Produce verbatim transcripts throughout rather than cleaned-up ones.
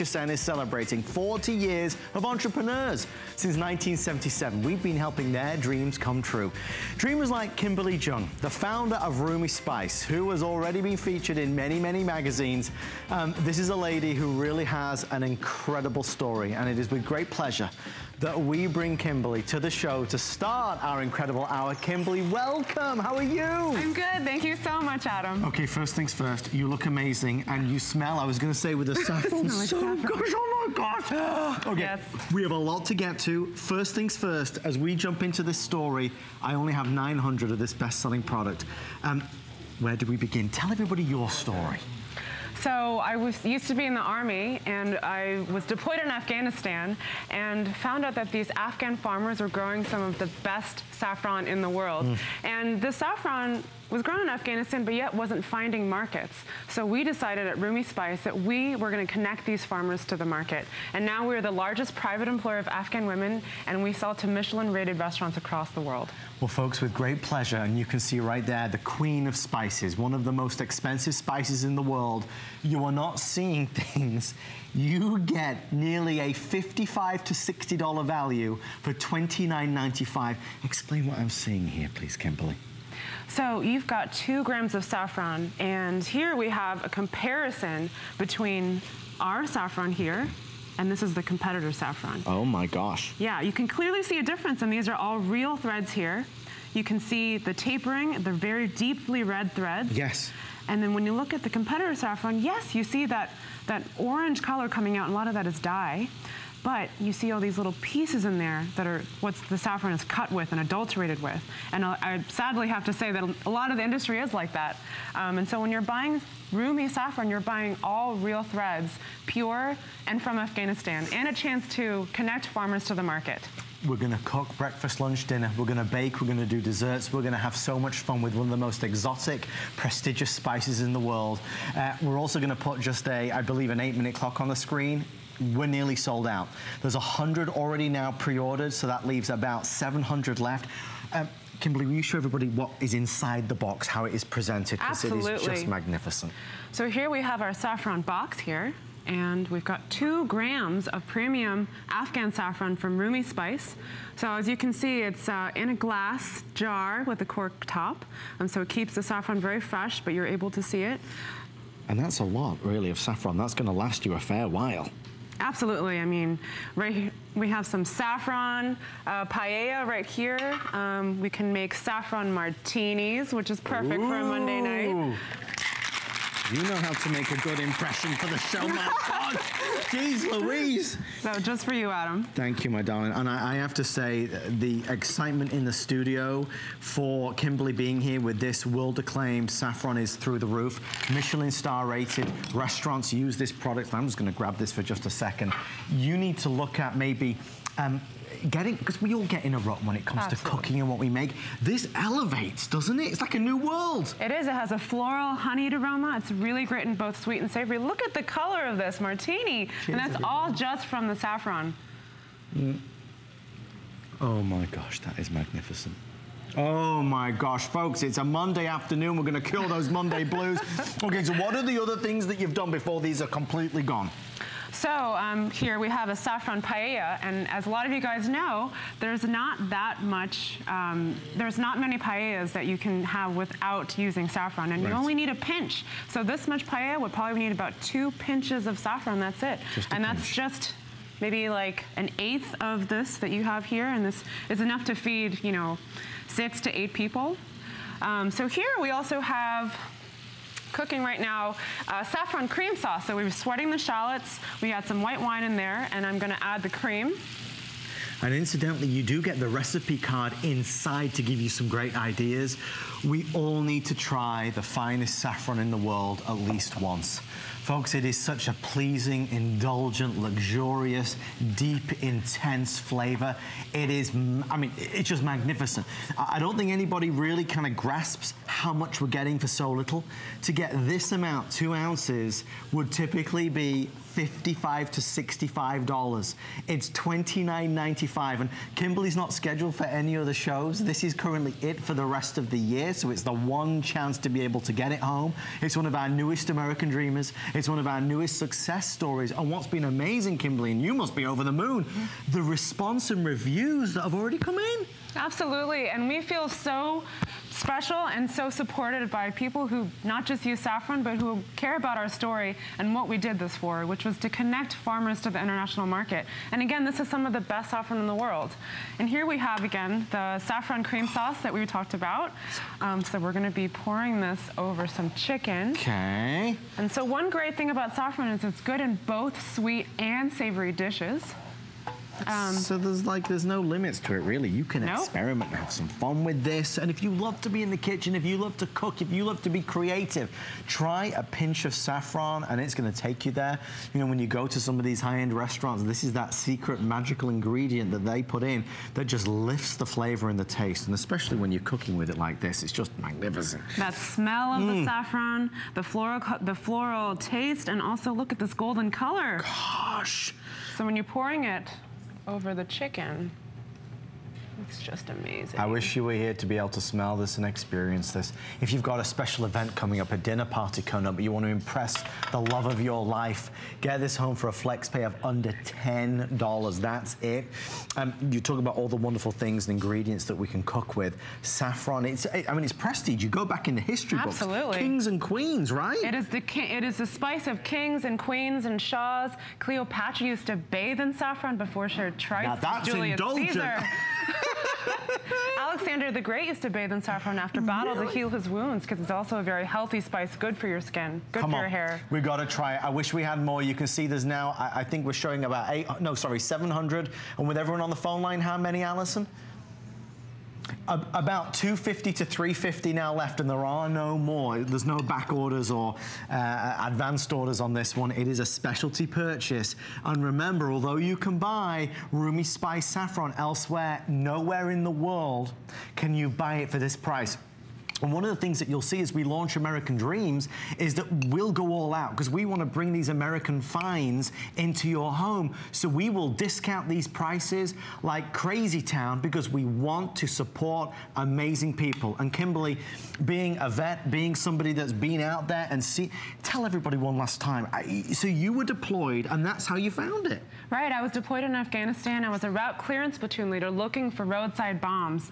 H S N is celebrating forty years of entrepreneurs. Since nineteen seventy-seven, we've been helping their dreams come true. Dreamers like Kimberly Jung, the founder of Rumi Spice, who has already been featured in many, many magazines. Um, this is a lady who really has an incredible story, and it is with great pleasure that we bring Kimberly to the show to start our incredible hour. Kimberly, welcome. How are you? I'm good. Thank you so much, Adam. Okay, first things first. You look amazing, and you smell. I was going to say with the saffron. No, so saffron. Gosh, oh my gosh. Okay, yes. We have a lot to get to. First things first. As we jump into this story, I only have nine hundred of this best-selling product. Um, where do we begin? Tell everybody your story. So I was, used to be in the army, and I was deployed in Afghanistan and found out that these Afghan farmers were growing some of the best saffron in the world. Mm. And the saffron was grown in Afghanistan, but yet wasn't finding markets. So we decided at Rumi Spice that we were gonna connect these farmers to the market. And now we're the largest private employer of Afghan women, and we sell to Michelin-rated restaurants across the world. Well, folks, with great pleasure, and you can see right there, the queen of spices, one of the most expensive spices in the world. You are not seeing things. You get nearly a fifty-five to sixty dollar value for twenty-nine ninety-five. Explain what I'm seeing here, please, Kimberly. So you've got two grams of saffron, and here we have a comparison between our saffron here, and this is the competitor saffron. Oh my gosh. Yeah, you can clearly see a difference, and these are all real threads here. You can see the tapering, the very deeply red threads. Yes. And then when you look at the competitor saffron, yes, you see that, that orange color coming out, and a lot of that is dye. But you see all these little pieces in there that are what the saffron is cut with and adulterated with. And I, I sadly have to say that a lot of the industry is like that. Um, and so when you're buying Rumi saffron, you're buying all real threads, pure and from Afghanistan, and a chance to connect farmers to the market. We're going to cook breakfast, lunch, dinner. We're going to bake. We're going to do desserts. We're going to have so much fun with one of the most exotic, prestigious spices in the world. Uh, we're also going to put just a, I believe, an eight-minute clock on the screen. We're nearly sold out. There's one hundred already now pre-ordered, so that leaves about seven hundred left. Um, Kimberly, will you show everybody what is inside the box, how it is presented? Because it is just magnificent. So here we have our saffron box here, and we've got two grams of premium Afghan saffron from Rumi Spice. So as you can see, it's uh, in a glass jar with a cork top, and so it keeps the saffron very fresh, but you're able to see it. And that's a lot, really, of saffron. That's gonna last you a fair while. Absolutely. I mean, right here, we have some saffron uh, paella right here. Um, we can make saffron martinis, which is perfect Ooh. for a Monday night. You know how to make a good impression for the show, my God. Jeez Louise. So just for you, Adam. Thank you, my darling. And I, I have to say, the excitement in the studio for Kimberly being here with this world-acclaimed saffron is through the roof. Michelin star rated restaurants use this product. I'm just gonna grab this for just a second. You need to look at maybe, um, getting, because we all get in a rut when it comes Absolutely. to cooking and what we make. This elevates, doesn't it? It's like a new world. It is. It has a floral honeyed aroma. It's really great in both sweet and savory. Look at the color of this martini. Cheers, and that's everyone. all just from the saffron. Mm. Oh my gosh, that is magnificent. Oh my gosh, folks, it's a Monday afternoon. We're going to kill those Monday blues. Okay, so what are the other things that you've done before these are completely gone? So um, here we have a saffron paella, and as a lot of you guys know, there's not that much, um, there's not many paellas that you can have without using saffron, and right. you only need a pinch. So this much paella would probably need about two pinches of saffron, that's it. And pinch. that's just maybe like an eighth of this that you have here, and this is enough to feed, you know, six to eight people. Um, so here we also have cooking right now, uh, saffron cream sauce. So we were sweating the shallots. We had some white wine in there, and I'm gonna add the cream. And incidentally, you do get the recipe card inside to give you some great ideas. We all need to try the finest saffron in the world at least once. Folks, it is such a pleasing, indulgent, luxurious, deep, intense flavor. It is, I mean, it's just magnificent. I don't think anybody really kind of grasps how much we're getting for so little. To get this amount, two ounces, would typically be fifty-five to sixty-five dollars. It's twenty-nine ninety-five, and Kimberly's not scheduled for any other shows. This is currently it for the rest of the year, so it's the one chance to be able to get it home. It's one of our newest American Dreamers. It's one of our newest success stories. And what's been amazing, Kimberly, and you must be over the moon, the response and reviews that have already come in. Absolutely, and we feel so special and so supported by people who not just use saffron, but who care about our story and what we did this for, which was to connect farmers to the international market. And again, this is some of the best saffron in the world. And here we have, again, the saffron cream sauce that we talked about. Um, so we're gonna be pouring this over some chicken. Okay. And so one great thing about saffron is it's good in both sweet and savory dishes. Um, so there's like, there's no limits to it, really. You can nope. experiment and have some fun with this. And if you love to be in the kitchen, if you love to cook, if you love to be creative, try a pinch of saffron and it's going to take you there. You know, when you go to some of these high-end restaurants, this is that secret magical ingredient that they put in that just lifts the flavor and the taste. And especially when you're cooking with it like this, it's just magnificent. That smell of mm. the saffron, the floral, the floral taste, and also look at this golden color. Gosh! So when you're pouring it over the chicken, it's just amazing. I wish you were here to be able to smell this and experience this. If you've got a special event coming up, a dinner party coming up, but you want to impress the love of your life, get this home for a flex pay of under ten dollars. That's it. Um, you talk about all the wonderful things and ingredients that we can cook with. Saffron, it's, I mean, it's prestige. You go back in the history books. Absolutely. Kings and queens, right? It is the it is the spice of kings and queens and shahs. Cleopatra used to bathe in saffron before she tried now that's Julius indulgent. Caesar. Alexander the Great used to bathe in saffron after battle really? to heal his wounds, because it's also a very healthy spice, good for your skin, good Come for on. your hair. We've got to try it. I wish we had more. You can see there's now, I, I think we're showing about eight, no, sorry, seven hundred. And with everyone on the phone line, how many, Alison? About two fifty to three fifty now left, and there are no more. There's no back orders or uh, advanced orders on this one. It is a specialty purchase. And remember, although you can buy Rumi Spice saffron elsewhere, nowhere in the world can you buy it for this price. And one of the things that you'll see as we launch American Dreams is that we'll go all out, because we want to bring these American finds into your home. So we will discount these prices like crazy town, because we want to support amazing people. And Kimberly, being a vet, being somebody that's been out there and see, tell everybody one last time. I, so you were deployed and that's how you found it. Right, I was deployed in Afghanistan. I was a route clearance platoon leader looking for roadside bombs.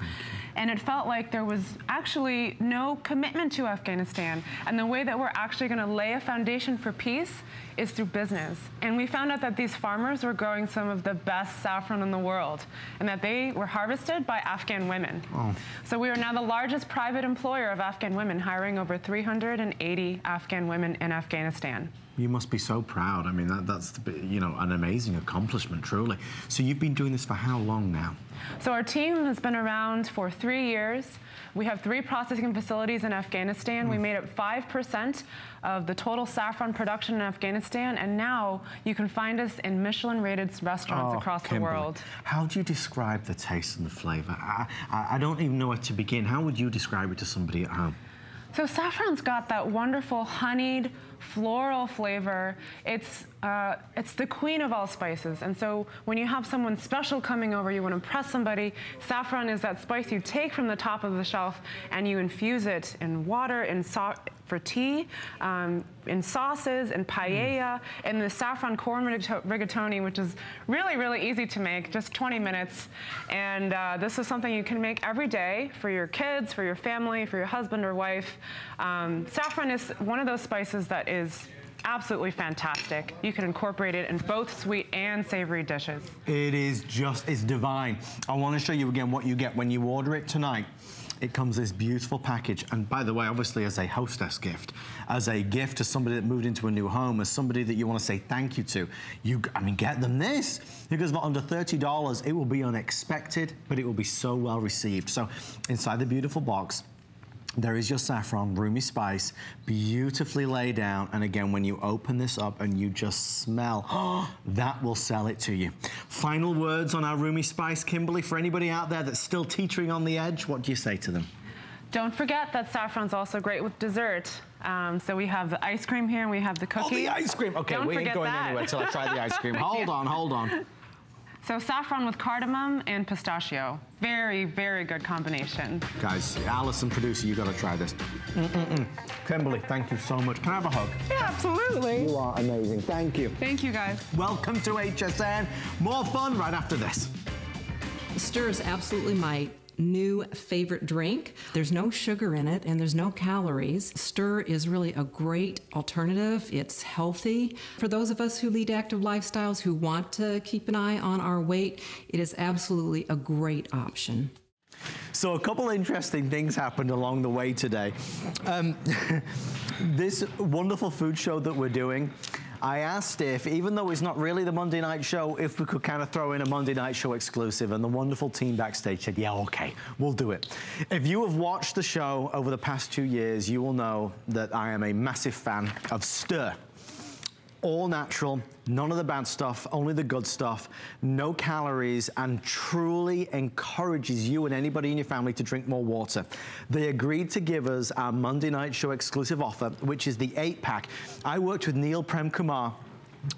And it felt like there was actually no commitment to Afghanistan. And the way that we're actually going to lay a foundation for peace is through business. And we found out that these farmers were growing some of the best saffron in the world, and that they were harvested by Afghan women. Oh. So we are now the largest private employer of Afghan women, hiring over three hundred eighty Afghan women in Afghanistan. You must be so proud. I mean, that, that's, you know, an amazing accomplishment, truly. So you've been doing this for how long now? So our team has been around for three years. We have three processing facilities in Afghanistan. Mm. We made up five percent of the total saffron production in Afghanistan, and now you can find us in Michelin-rated restaurants oh, across Kimberly. the world. How do you describe the taste and the flavor? I, I, I don't even know where to begin. How would you describe it to somebody at home? So saffron's got that wonderful honeyed, floral flavor. It's uh, it's the queen of all spices. And so when you have someone special coming over, you want to impress somebody, saffron is that spice you take from the top of the shelf and you infuse it in water, in so for tea, um, in sauces, in paella, and mm. the saffron corn rigatoni, which is really, really easy to make, just twenty minutes. And uh, this is something you can make every day for your kids, for your family, for your husband or wife. Um, saffron is one of those spices that is absolutely fantastic. You can incorporate it in both sweet and savory dishes. It is just, it's divine. I want to show you again what you get when you order it tonight. It comes this beautiful package, and by the way, obviously as a hostess gift, as a gift to somebody that moved into a new home, as somebody that you want to say thank you to, you, I mean, get them this. It goes about under thirty dollars. It will be unexpected, but it will be so well received. So inside the beautiful box, there is your saffron, Rumi Spice, beautifully laid down. And again, when you open this up and you just smell, oh, that will sell it to you. Final words on our Rumi Spice, Kimberly, for anybody out there that's still teetering on the edge, what do you say to them? Don't forget that saffron's also great with dessert. Um, so we have the ice cream here and we have the cookies. Oh, the ice cream. Okay, Don't we ain't going that. anywhere until I try the ice cream. Hold yeah. on, hold on. So saffron with cardamom and pistachio. Very, very good combination. Guys, Alison, producer, you gotta try this. Mm-mm-mm. Kimberly, thank you so much. Can I have a hug? Yeah, absolutely. You are amazing, thank you. Thank you, guys. Welcome to H S N. More fun right after this. Stir is absolutely my new favorite drink. There's no sugar in it and there's no calories. Stir is really a great alternative. It's healthy. For those of us who lead active lifestyles who want to keep an eye on our weight, it is absolutely a great option. So a couple interesting things happened along the way today. Um, this wonderful food show that we're doing, I asked if, even though it's not really the Monday night show, if we could kind of throw in a Monday night show exclusive, and the wonderful team backstage said, yeah, okay, we'll do it. If you have watched the show over the past two years, you will know that I am a massive fan of Stir. All natural, none of the bad stuff, only the good stuff, no calories, and truly encourages you and anybody in your family to drink more water. They agreed to give us our Monday night show exclusive offer, which is the eight pack. I worked with Neil Premkumar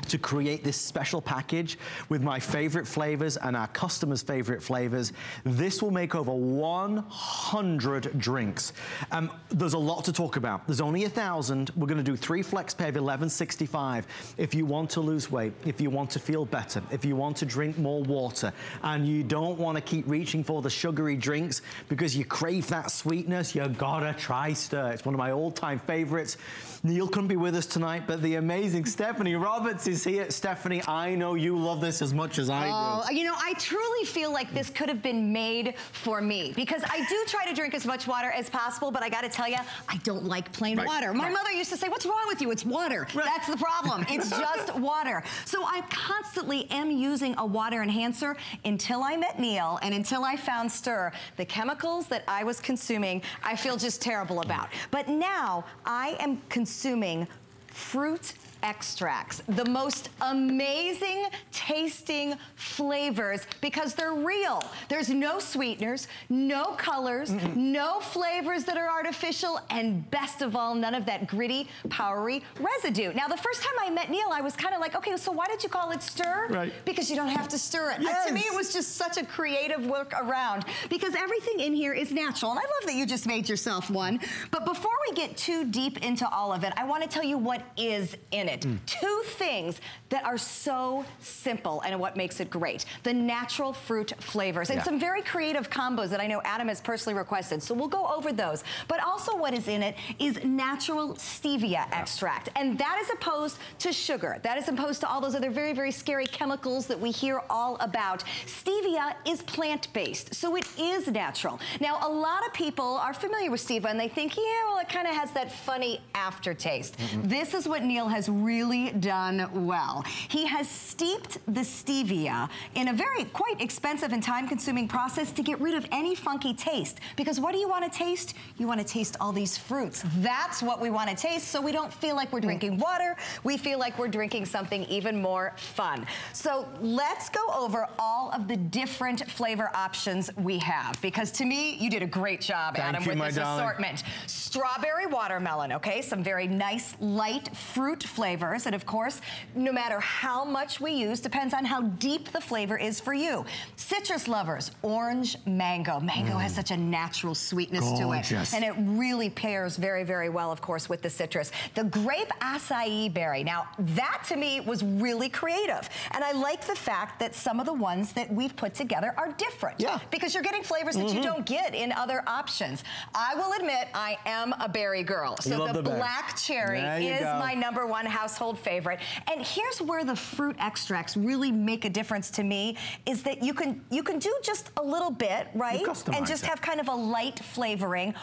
to create this special package with my favorite flavors and our customers' favorite flavors. This will make over one hundred drinks. Um, there's a lot to talk about. There's only a thousand. We're gonna do three flex pay of eleven sixty-five. If you want to lose weight, if you want to feel better, if you want to drink more water, and you don't wanna keep reaching for the sugary drinks because you crave that sweetness, you gotta try Stir. It's one of my all-time favorites. Neil couldn't be with us tonight, but the amazing Stephanie Roberts is here. Stephanie, I know you love this as much as I oh, do. You know, I truly feel like this could have been made for me, because I do try to drink as much water as possible, but I gotta tell you, I don't like plain right. water. My right. mother used to say, what's wrong with you? It's water. Right. That's the problem. It's just water. So I constantly am using a water enhancer until I met Neil and until I found Stir. The chemicals that I was consuming, I feel just terrible about. But now I am consuming fruit extracts, the most amazing tasting flavors, because they're real. There's no sweeteners, no colors, mm-hmm. no flavors that are artificial, and best of all, none of that gritty, powdery residue. Now, the first time I met Neil, I was kind of like, okay, so why did you call it Stir? Right. Because you don't have to stir it. Yes. Uh, to me, it was just such a creative workaround, because everything in here is natural, and I love that you just made yourself one. But before we get too deep into all of it, I want to tell you what is in it. It. Mm. Two things that are so simple and what makes it great. The natural fruit flavors and yeah. some very creative combos that I know Adam has personally requested. So we'll go over those. But also what is in it is natural stevia yeah. extract. And that is opposed to sugar. That is opposed to all those other very, very scary chemicals that we hear all about. Stevia is plant-based, so it is natural. Now, a lot of people are familiar with stevia and they think, yeah, well, it kind of has that funny aftertaste. Mm-hmm. This is what Neil has really done well. He has steeped the stevia in a very quite expensive and time-consuming process to get rid of any funky taste. Because what do you want to taste? You want to taste all these fruits. That's what we want to taste, so we don't feel like we're drinking water. We feel like we're drinking something even more fun. So let's go over all of the different flavor options we have, because to me, you did a great job, Thank Adam, you, with my this darling. assortment. Strawberry watermelon, okay? Some very nice, light fruit flavor. Flavors, and of course, no matter how much we use, depends on how deep the flavor is for you. Citrus lovers, orange mango. Mango mm. has such a natural sweetness Gorgeous. to it, and it really pairs very, very well, of course, with the citrus. The grape acai berry. Now, that to me was really creative, and I like the fact that some of the ones that we've put together are different, yeah. because you're getting flavors that mm-hmm. you don't get in other options. I will admit, I am a berry girl, so Love the, the black cherry is go. my number one household favorite. And here's where the fruit extracts really make a difference to me, is that you can you can do just a little bit, right? And just it. have kind of a light flavoring.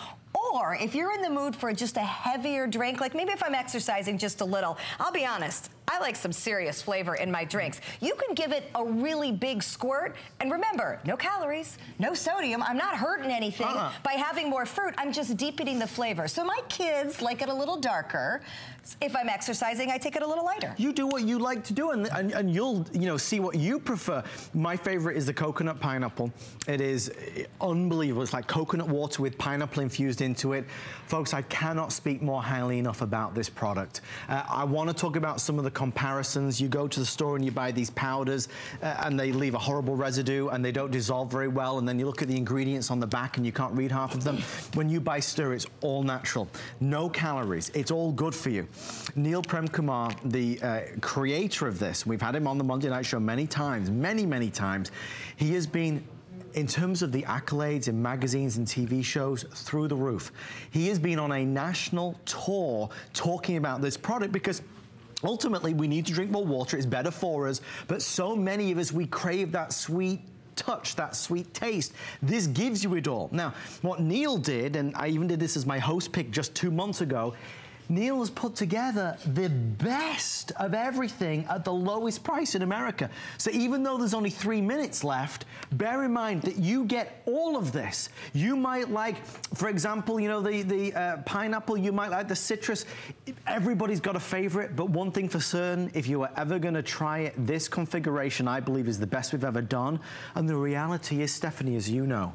Or if you're in the mood for just a heavier drink, like maybe if I'm exercising just a little, I'll be honest, I like some serious flavor in my drinks. You can give it a really big squirt, and remember, no calories, no sodium, I'm not hurting anything. Uh-uh. By having more fruit, I'm just deepening the flavor. So my kids like it a little darker. If I'm exercising, I take it a little lighter. You do what you like to do, and, and, and you'll you know see what you prefer. My favorite is the coconut pineapple. It is unbelievable. It's like coconut water with pineapple infused into it. Folks, I cannot speak more highly enough about this product. Uh, I wanna talk about some of the comparisons. You go to the store and you buy these powders uh, and they leave a horrible residue and they don't dissolve very well, and then you look at the ingredients on the back and you can't read half of them. When you buy Stir, it's all natural. No calories. It's all good for you. Neil Premkumar, the uh, creator of this, we've had him on the Monday Night Show many times, many, many times. He has been, in terms of the accolades in magazines and T V shows, through the roof. He has been on a national tour talking about this product because ultimately we need to drink more water. It's better for us. But so many of us, we crave that sweet touch, that sweet taste. This gives you it all. Now, what Neil did, and I even did this as my host pick just two months ago, Neil has put together the best of everything at the lowest price in America. So even though there's only three minutes left, bear in mind that you get all of this. You might like, for example, you know, the, the uh, pineapple, you might like the citrus. Everybody's got a favorite, but one thing for certain, if you are ever gonna try it, this configuration I believe is the best we've ever done. And the reality is, Stephanie, as you know,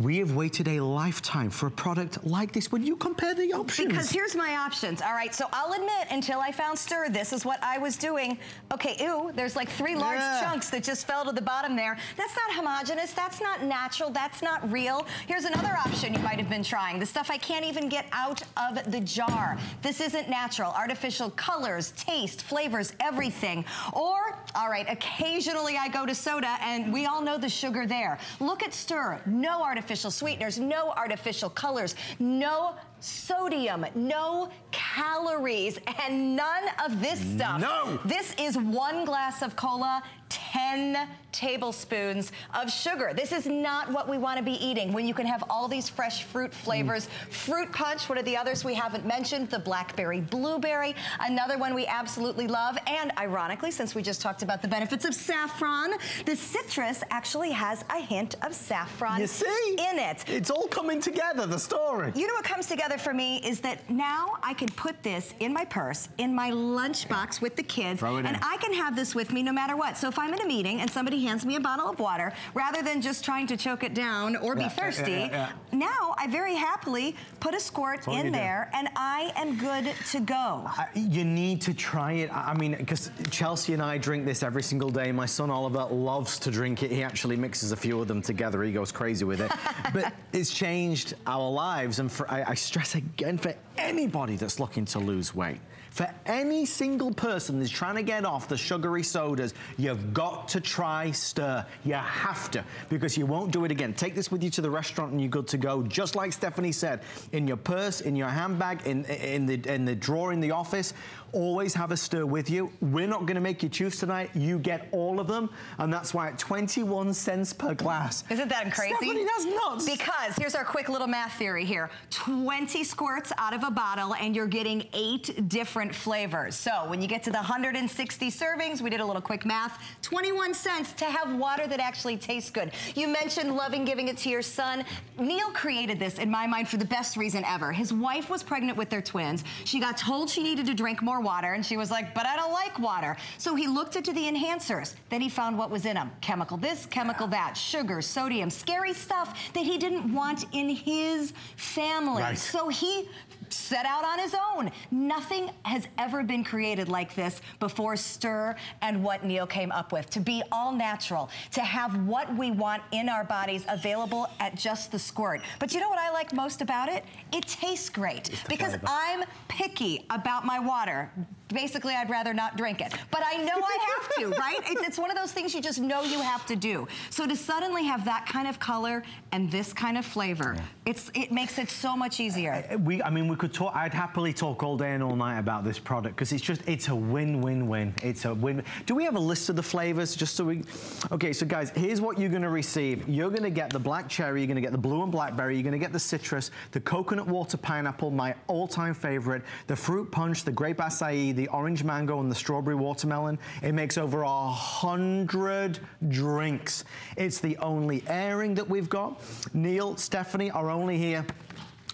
we have waited a lifetime for a product like this. When you compare the options. Because here's my options, all right? So I'll admit, until I found Stir, this is what I was doing. Okay, ew, there's like three large yeah. chunks that just fell to the bottom there. That's not homogenous, that's not natural, that's not real. Here's another option you might have been trying. The stuff I can't even get out of the jar. This isn't natural. Artificial colors, taste, flavors, everything. Or, all right, occasionally I go to soda and we all know the sugar there. Look at Stir, no artificial artificial sweeteners, no artificial colors, no sodium, no calories, and none of this stuff. No! This is one glass of cola, ten tablespoons of sugar. This is not what we want to be eating when you can have all these fresh fruit flavors. Mm. Fruit punch, what are the others we haven't mentioned? The blackberry blueberry, another one we absolutely love. And ironically, since we just talked about the benefits of saffron, the citrus actually has a hint of saffron you see? in it. It's all coming together, the story. You know what comes together for me is that now I can put this in my purse, in my lunchbox with the kids, and in. I can have this with me no matter what. So if I'm in a meeting and somebody hands me a bottle of water, rather than just trying to choke it down or yeah, be thirsty, yeah, yeah, yeah. now I very happily put a squirt in there do. and I am good to go. I, you need to try it. I mean, because Chelsea and I drink this every single day. My son Oliver loves to drink it. He actually mixes a few of them together. He goes crazy with it. But it's changed our lives. And for, I, I stress again, for anybody that's looking to lose weight, for any single person that's trying to get off the sugary sodas, you've got to try Stir. You have to, because you won't do it again. Take this with you to the restaurant and you're good to go. Just like Stephanie said, in your purse, in your handbag, in, in, the, in the drawer in the office, always have a Stir with you. We're not going to make you choose tonight. You get all of them, and that's why at twenty-one cents per glass. Isn't that crazy? Stephanie, that's nuts. Because here's our quick little math theory here. twenty squirts out of a bottle, and you're getting eight different flavors. So when you get to the one hundred sixty servings, we did a little quick math, twenty-one cents to have water that actually tastes good. You mentioned loving giving it to your son. Neil created this, in my mind, for the best reason ever. His wife was pregnant with their twins. She got told she needed to drink more water, and she was like, but I don't like water. So he looked into the enhancers. Then he found what was in them. Chemical this, chemical that, sugar, sodium, scary stuff that he didn't want in his family. Right. So he set out on his own. Nothing has ever been created like this before Stir, and what Neil came up with. To be all natural, to have what we want in our bodies available at just the squirt. But you know what I like most about it? It tastes great, because I'm picky about my water. Basically, I'd rather not drink it. But I know I have to, right? It's, it's one of those things you just know you have to do. So to suddenly have that kind of color and this kind of flavor, yeah. it's it makes it so much easier. I, we, I mean, we could talk, I'd happily talk all day and all night about this product, because it's just, it's a win-win-win. It's a win. Do we have a list of the flavors just so we, okay, so guys, here's what you're gonna receive. You're gonna get the black cherry, you're gonna get the blue and blackberry, you're gonna get the citrus, the coconut water pineapple, my all-time favorite, the fruit punch, the grape acai, the orange mango, and the strawberry watermelon. It makes over a hundred drinks. It's the only airing that we've got. Neil, Stephanie are only here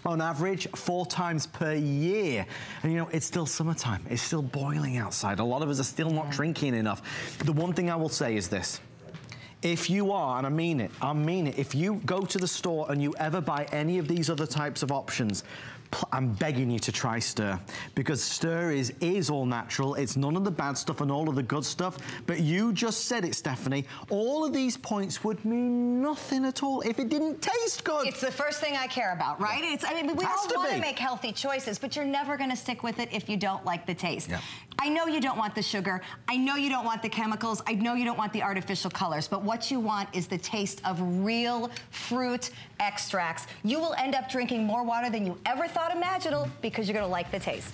on average four times per year. And you know, it's still summertime. It's still boiling outside. A lot of us are still not drinking enough. The one thing I will say is this. If you are, and I mean it, I mean it, if you go to the store and you ever buy any of these other types of options, I'm begging you to try Stir, because Stir is, is all natural. It's none of the bad stuff and all of the good stuff. But you just said it, Stephanie. All of these points would mean nothing at all if it didn't taste good. It's the first thing I care about, right? It's, I mean, we all want to make healthy choices, but you're never going to stick with it if you don't like the taste. Yeah. I know you don't want the sugar. I know you don't want the chemicals. I know you don't want the artificial colors. But what you want is the taste of real fruit extracts. You will end up drinking more water than you ever thought imaginable, because you're going to like the taste.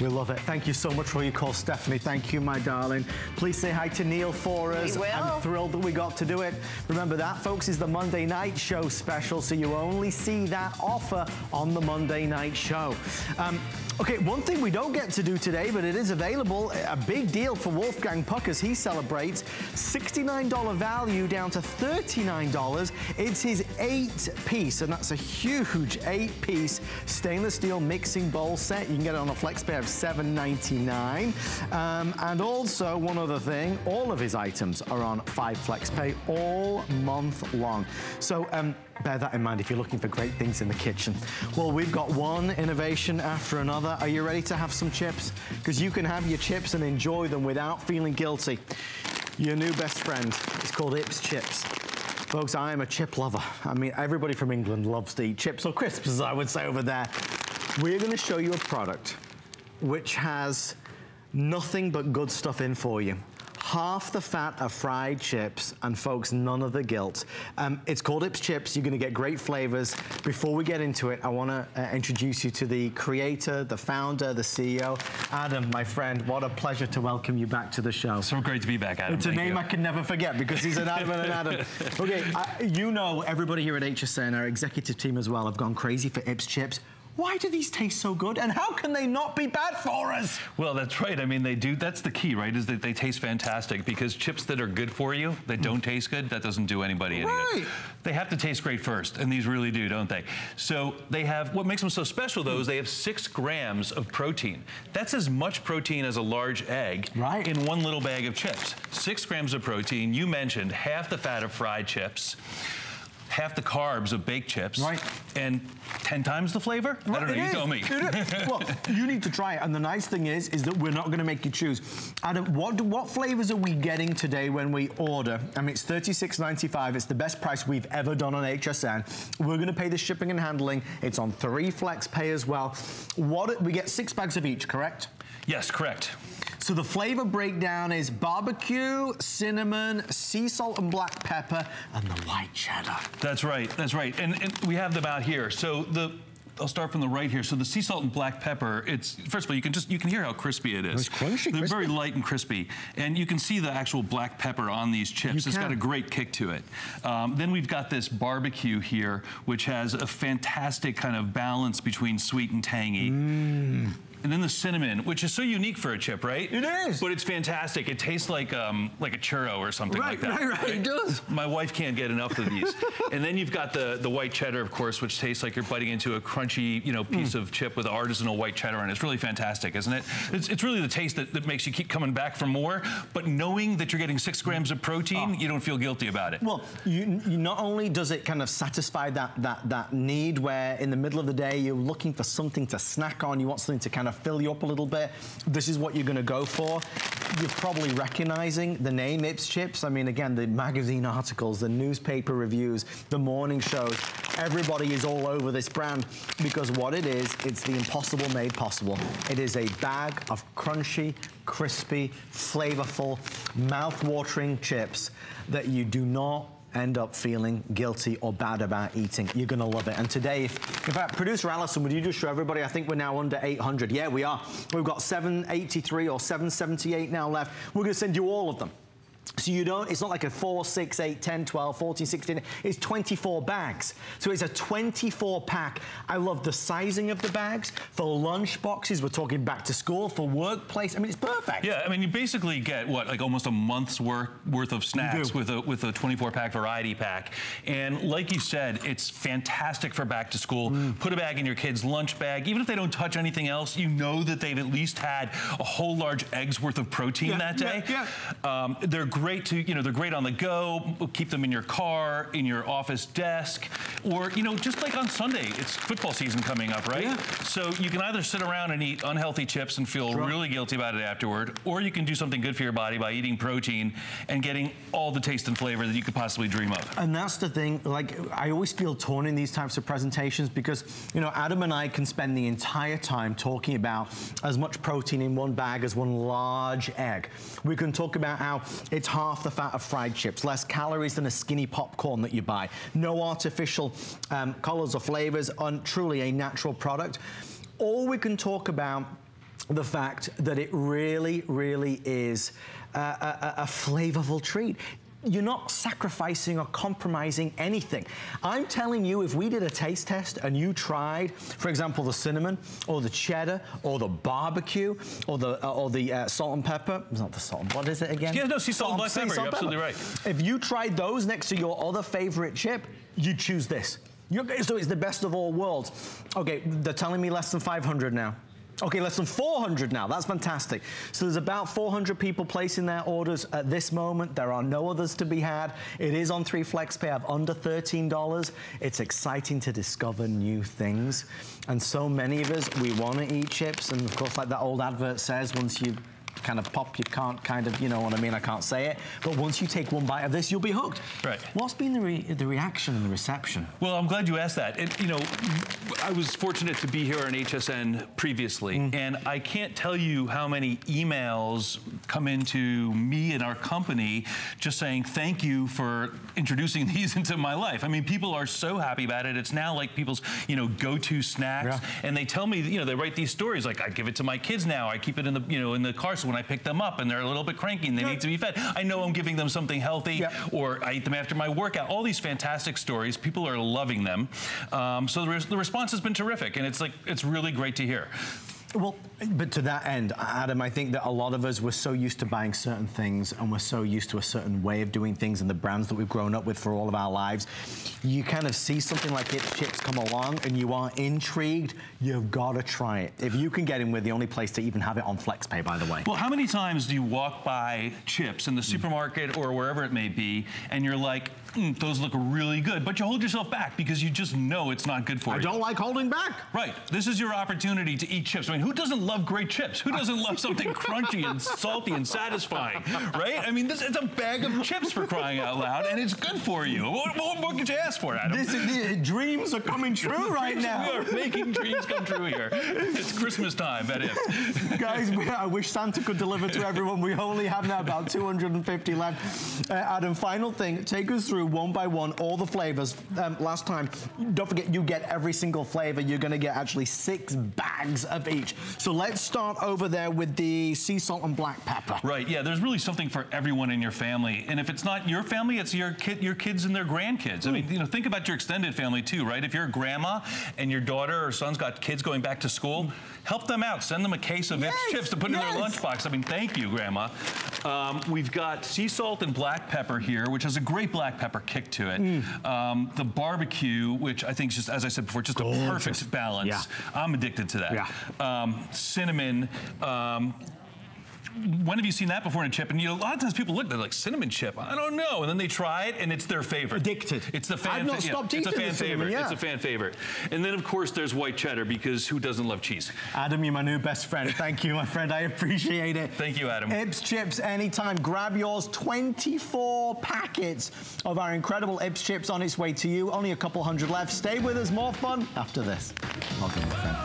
We love it. Thank you so much for your call, Stephanie. Thank you, my darling. Please say hi to Neil for us. We will. I'm thrilled that we got to do it. Remember that, folks, is the Monday night show special, so you only see that offer on the Monday night show. Um, okay, one thing we don't get to do today, but it is available, a big deal for Wolfgang Puck as he celebrates. sixty-nine dollar value down to thirty-nine dollars. It's his eight-piece, and that's a huge eight-piece stainless steel mixing bowl set. You can get it on a flex pay of seven ninety-nine. Um, and also, one other thing, all of his items are on five flex pay all month long. So um, bear that in mind if you're looking for great things in the kitchen. Well, we've got one innovation after another. Are you ready to have some chips? Because you can have your chips and enjoy them without feeling guilty. Your new best friend, it's called Ips Chips. Folks, I am a chip lover. I mean, everybody from England loves to eat chips, or crisps, as I would say over there. We're going to show you a product which has nothing but good stuff in for you. Half the fat of fried chips, and folks, none of the guilt. Um, it's called Ips Chips. You're gonna get great flavors. Before we get into it, I wanna uh, introduce you to the creator, the founder, the C E O. Adam, my friend, what a pleasure to welcome you back to the show. So great to be back, Adam. It's a name I can never forget, because he's an Adam and an Adam. Okay, uh, you know, everybody here at H S N, our executive team as well, have gone crazy for Ips Chips. Why do these taste so good, and how can they not be bad for us? Well, that's right. I mean, they do. That's the key, right, is that they taste fantastic, because chips that are good for you, that don't taste good, that doesn't do anybody right. any good. They have to taste great first, and these really do, don't they? So they have, what makes them so special, though, is they have six grams of protein. That's as much protein as a large egg right. in one little bag of chips. Six grams of protein. You mentioned half the fat of fried chips, half the carbs of baked chips, right. and ten times the flavor? Right, I don't know, you tell me. Well, you need to try it, and the nice thing is, is that we're not gonna make you choose. Adam, what, what flavors are we getting today when we order? I mean, it's thirty-six ninety-five, it's the best price we've ever done on H S N. We're gonna pay the shipping and handling, it's on three flex pay as well. What, we get six bags of each, correct? Yes, correct. So the flavor breakdown is barbecue, cinnamon, sea salt and black pepper, and the white cheddar. That's right, that's right. And, and we have them out here. So the, I'll start from the right here. So the sea salt and black pepper, it's, first of all, you can just, you can hear how crispy it is. It's crunchy, They're crispy. very light and crispy. And you can see the actual black pepper on these chips. You it's can. got a great kick to it. Um, then we've got this barbecue here, which has a fantastic kind of balance between sweet and tangy. Mm. And then the cinnamon, which is so unique for a chip, right? It is. But it's fantastic. It tastes like um, like a churro or something right, like that. Right, right, right. It does. My wife can't get enough of these. And then you've got the, the white cheddar, of course, which tastes like you're biting into a crunchy, you know, piece mm. of chip with artisanal white cheddar on it. It's really fantastic, isn't it? It's, it's really the taste that, that makes you keep coming back for more. But knowing that you're getting six grams of protein, oh. you don't feel guilty about it. Well, you, you not only does it kind of satisfy that, that, that need where in the middle of the day you're looking for something to snack on, you want something to kind of fill you up a little bit. This is what you're going to go for. You're probably recognizing the name Ips Chips. I mean, again, the magazine articles, the newspaper reviews, the morning shows, everybody is all over this brand, because what it is, it's the impossible made possible. It is a bag of crunchy, crispy, flavorful, mouth-watering chips that you do not end up feeling guilty or bad about eating. You're gonna love it. And today, if, in fact, producer Alison, would you just show everybody, I think we're now under eight hundred. Yeah, we are. We've got seven eighty-three or seven seventy-eight now left. We're gonna send you all of them. So you don't, it's not like a four, six, eight, ten, twelve, fourteen, sixteen, it's twenty-four bags. So it's a twenty-four pack. I love the sizing of the bags for lunch boxes. We're talking back to school, for workplace. I mean, it's perfect. Yeah, I mean, you basically get what, like almost a month's work worth of snacks with a with a twenty-four pack variety pack. And like you said, it's fantastic for back to school. Mm. Put a bag in your kid's lunch bag. Even if they don't touch anything else, you know that they've at least had a whole large egg's worth of protein yeah, that day. Yeah, yeah. Um, they're great. great to, you know, they're great on the go. Keep them in your car, in your office desk, or, you know, just like on Sunday, it's football season coming up, right? Yeah. So you can either sit around and eat unhealthy chips and feel right. really guilty about it afterward, or you can do something good for your body by eating protein and getting all the taste and flavor that you could possibly dream of. And that's the thing, like, I always feel torn in these types of presentations because, you know, Adam and I can spend the entire time talking about as much protein in one bag as one large egg. We can talk about how it's half the fat of fried chips, less calories than a skinny popcorn that you buy, no artificial um, colors or flavors, on truly a natural product. Or we can talk about the fact that it really, really is a, a, a flavorful treat. You're not sacrificing or compromising anything. I'm telling you, if we did a taste test and you tried, for example, the cinnamon or the cheddar or the barbecue or the uh, or the uh, salt and pepper, it's not the salt, what is it again? Yeah, no, see, salt, salt and black pepper, you're absolutely right. If you tried those next to your other favorite chip, you choose this. You're, so it's the best of all worlds. Okay, they're telling me less than five hundred now. Okay, less than four hundred now, that's fantastic. So there's about four hundred people placing their orders at this moment. There are no others to be had. It is on three Flex Pay of under thirteen dollars. It's exciting to discover new things. And so many of us, we wanna eat chips. And of course, like that old advert says, once you kind of pop, you can't kind of, you know what I mean, I can't say it. But once you take one bite of this, you'll be hooked. Right. What's been the, re the reaction and the reception? Well, I'm glad you asked that. It, you know, I was fortunate to be here on H S N previously, mm. and I can't tell you how many emails come into me and our company just saying thank you for introducing these into my life. I mean, people are so happy about it. It's now like people's, you know, go-to snacks. Yeah. And they tell me, you know, they write these stories like, I give it to my kids now. I keep it in the, you know, in the car so when I pick them up and they're a little bit cranky and they yeah. need to be fed, I know I'm giving them something healthy, yeah. or I eat them after my workout. All these fantastic stories. People are loving them. Um, so the, res the response has been terrific, and it's like, it's really great to hear. Well, but to that end, Adam, I think that a lot of us were so used to buying certain things and we're so used to a certain way of doing things and the brands that we've grown up with for all of our lives. You kind of see something like Ips Chips come along and you are intrigued. You've got to try it. If you can get in, we're the only place to even have it on FlexPay, by the way. Well, how many times do you walk by chips in the supermarket or wherever it may be and you're like, mm, those look really good, but you hold yourself back because you just know it's not good for you. I don't like holding back. Right. This is your opportunity to eat chips. I mean, who doesn't love great chips? Who doesn't love something crunchy and salty and satisfying, right? I mean, this it's a bag of chips, for crying out loud, and it's good for you. What, what, what could you ask for, Adam? This is, the dreams are coming true right now. We are making dreams come true here. It's Christmas time at Ips. Guys, we, I wish Santa could deliver to everyone. We only have now about two hundred fifty left. Uh, Adam, final thing, take us through one by one all the flavors. Um, last time, don't forget, you get every single flavor. You're going to get actually six bags of each. So let's start over there with the sea salt and black pepper. Right, yeah, there's really something for everyone in your family. And if it's not your family, it's your kid, your kids and their grandkids. Mm. I mean, you know, think about your extended family too, right? If you're a grandma and your daughter or son's got kids going back to school, help them out. Send them a case of yes, Ips Chips to put yes. in their lunchbox. I mean, thank you, Grandma. Um, we've got sea salt and black pepper here, which has a great black pepper kick to it. Mm. Um, the barbecue, which I think is just, as I said before, just Gorgeous. a perfect balance. Yeah. I'm addicted to that. Yeah. Um, cinnamon, um, when have you seen that before in a chip? And you know, a lot of times people look, they're like, cinnamon chip, I don't know. And then they try it and it's their favorite. Addicted. It's the fan favorite. I've not stopped eating this cinnamon, yeah. It's a fan favorite. And then of course there's white cheddar, because who doesn't love cheese? Adam, you're my new best friend. Thank you, my friend, I appreciate it. Thank you, Adam. Ips Chips anytime, grab yours. twenty-four packets of our incredible Ips Chips on its way to you. Only a couple hundred left. Stay with us, more fun after this. Welcome, my friend.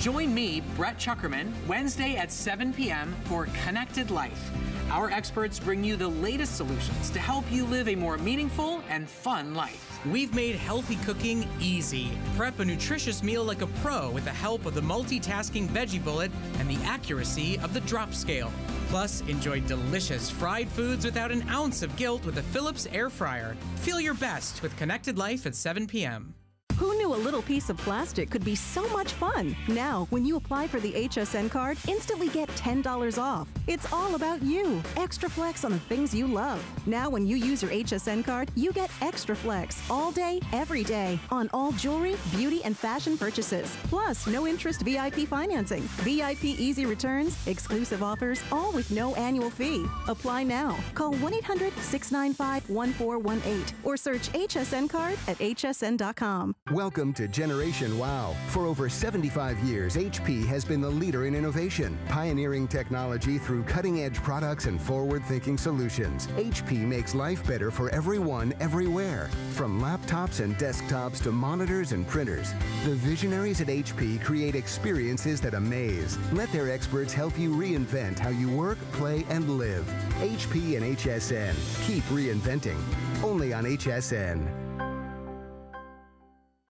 Join me, Brett Chuckerman, Wednesday at seven p m for Connected Life. Our experts bring you the latest solutions to help you live a more meaningful and fun life. We've made healthy cooking easy. Prep a nutritious meal like a pro with the help of the multitasking veggie bullet and the accuracy of the drop scale. Plus, enjoy delicious fried foods without an ounce of guilt with a Philips air fryer. Feel your best with Connected Life at seven p m Who knew a little piece of plastic could be so much fun? Now, when you apply for the H S N card, instantly get ten dollars off. It's all about you. Extra flex on the things you love. Now, when you use your H S N card, you get extra flex all day, every day on all jewelry, beauty, and fashion purchases. Plus, no interest V I P financing, V I P easy returns, exclusive offers, all with no annual fee. Apply now. Call one eight hundred, six nine five, one four one eight or search H S N card at H S N dot com. Welcome to Generation Wow. For over seventy-five years, H P has been the leader in innovation, pioneering technology through cutting-edge products and forward-thinking solutions. H P makes life better for everyone, everywhere. From laptops and desktops to monitors and printers, the visionaries at H P create experiences that amaze. Let their experts help you reinvent how you work, play, and live. H P and H S N. Keep reinventing. Only on H S N.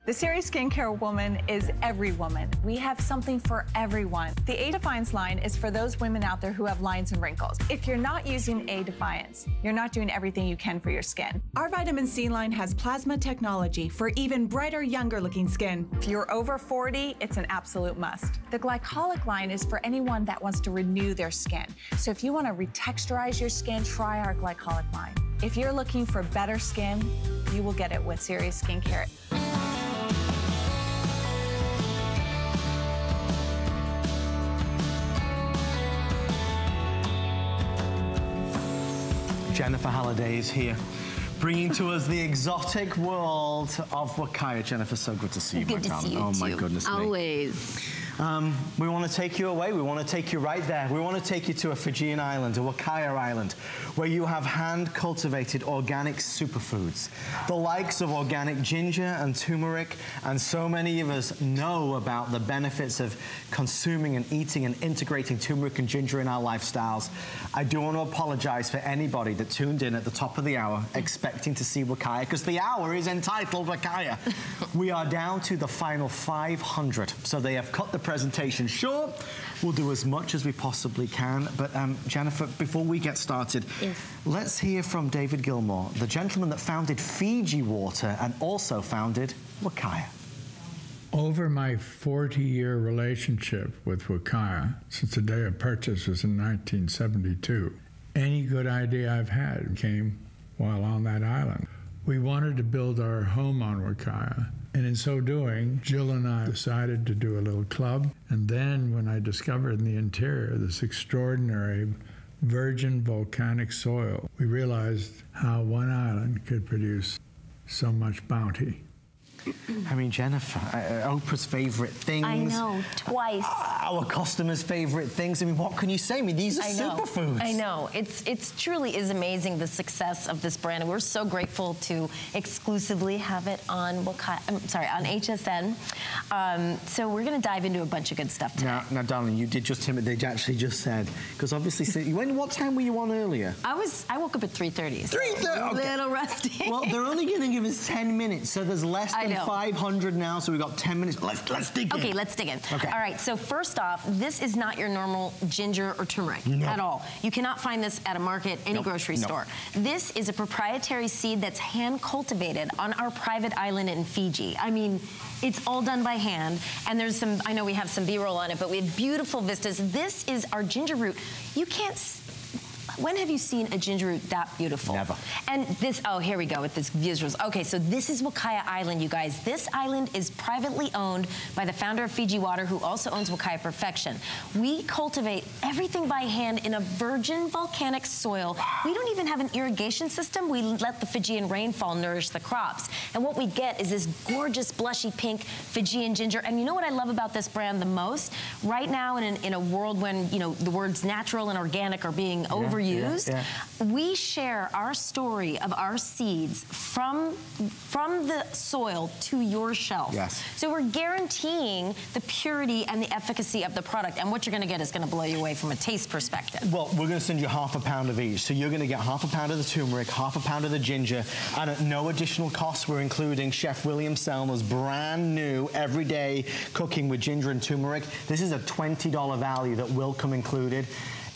The Serious Skincare Woman is every woman. We have something for everyone. The A Defiance line is for those women out there who have lines and wrinkles. If you're not using A Defiance, you're not doing everything you can for your skin. Our vitamin C line has plasma technology for even brighter, younger looking skin. If you're over forty, it's an absolute must. The glycolic line is for anyone that wants to renew their skin. So if you want to retexturize your skin, try our glycolic line. If you're looking for better skin, you will get it with Serious Skincare. Jennifer Halliday is here, bringing to us the exotic world of Wakaya. Jennifer, so good to see you. Good to see you, oh my goodness me. Always. Um, we want to take you away. We want to take you right there. We want to take you to a Fijian island, a Wakaya island, where you have hand-cultivated organic superfoods, the likes of organic ginger and turmeric, and so many of us know about the benefits of consuming and eating and integrating turmeric and ginger in our lifestyles. I do want to apologize for anybody that tuned in at the top of the hour expecting to see Wakaya, because the hour is entitled Wakaya. We are down to the final five hundred, so they have cut the presentation short. We'll do as much as we possibly can, but um, Jennifer, before we get started, yes. let's hear from David Gilmore, the gentleman that founded Fiji Water and also founded Wakaya. Over my forty-year relationship with Wakaya, since the day of purchase was in nineteen seventy-two, any good idea I've had came while on that island. We wanted to build our home on Wakaya, and in so doing, Jill and I decided to do a little club. And then when I discovered in the interior this extraordinary virgin volcanic soil, we realized how one island could produce so much bounty. I mean, Jennifer, uh, Oprah's favorite things. I know, twice. Uh, our customers' favorite things. I mean, what can you say? I mean, these are superfoods. I know. It's it's truly is amazing, the success of this brand. And we're so grateful to exclusively have it on Wakaya, I'm sorry, on H S N. Um, so we're going to dive into a bunch of good stuff today. Now, now darling, you did just hear what they actually just said. Because obviously, so when, what time were you on earlier? I was, I woke up at three thirty. So three thirty? Okay. A little rusty. Well, they're only going to give us ten minutes, so there's less than five hundred now, so we've got ten minutes. Let's, let's dig in. Okay, let's dig in. Okay. All right, so first off, this is not your normal ginger or turmeric no. at all. You cannot find this at a market, any nope. grocery nope. store. This is a proprietary seed that's hand-cultivated on our private island in Fiji. I mean, it's all done by hand, and there's some, I know we have some B-roll on it, but we have beautiful vistas. This is our ginger root. You can't... When have you seen a ginger root that beautiful? Never. And this, oh, here we go with this visuals. Okay, so this is Wakaya Island, you guys. This island is privately owned by the founder of Fiji Water, who also owns Wakaya Perfection. We cultivate everything by hand in a virgin volcanic soil. We don't even have an irrigation system. We let the Fijian rainfall nourish the crops. And what we get is this gorgeous blushy pink Fijian ginger. And you know what I love about this brand the most? Right now in, an, in a world when, you know, the words natural and organic are being yeah. overused, Yeah, yeah. we share our story of our seeds from from the soil to your shelf. Yes. So we're guaranteeing the purity and the efficacy of the product, and what you're going to get is going to blow you away from a taste perspective. Well, we're going to send you half a pound of each, so you're going to get half a pound of the turmeric, half a pound of the ginger, and at no additional cost, we're including Chef William Selma's brand new everyday cooking with ginger and turmeric. This is a twenty dollar value that will come included.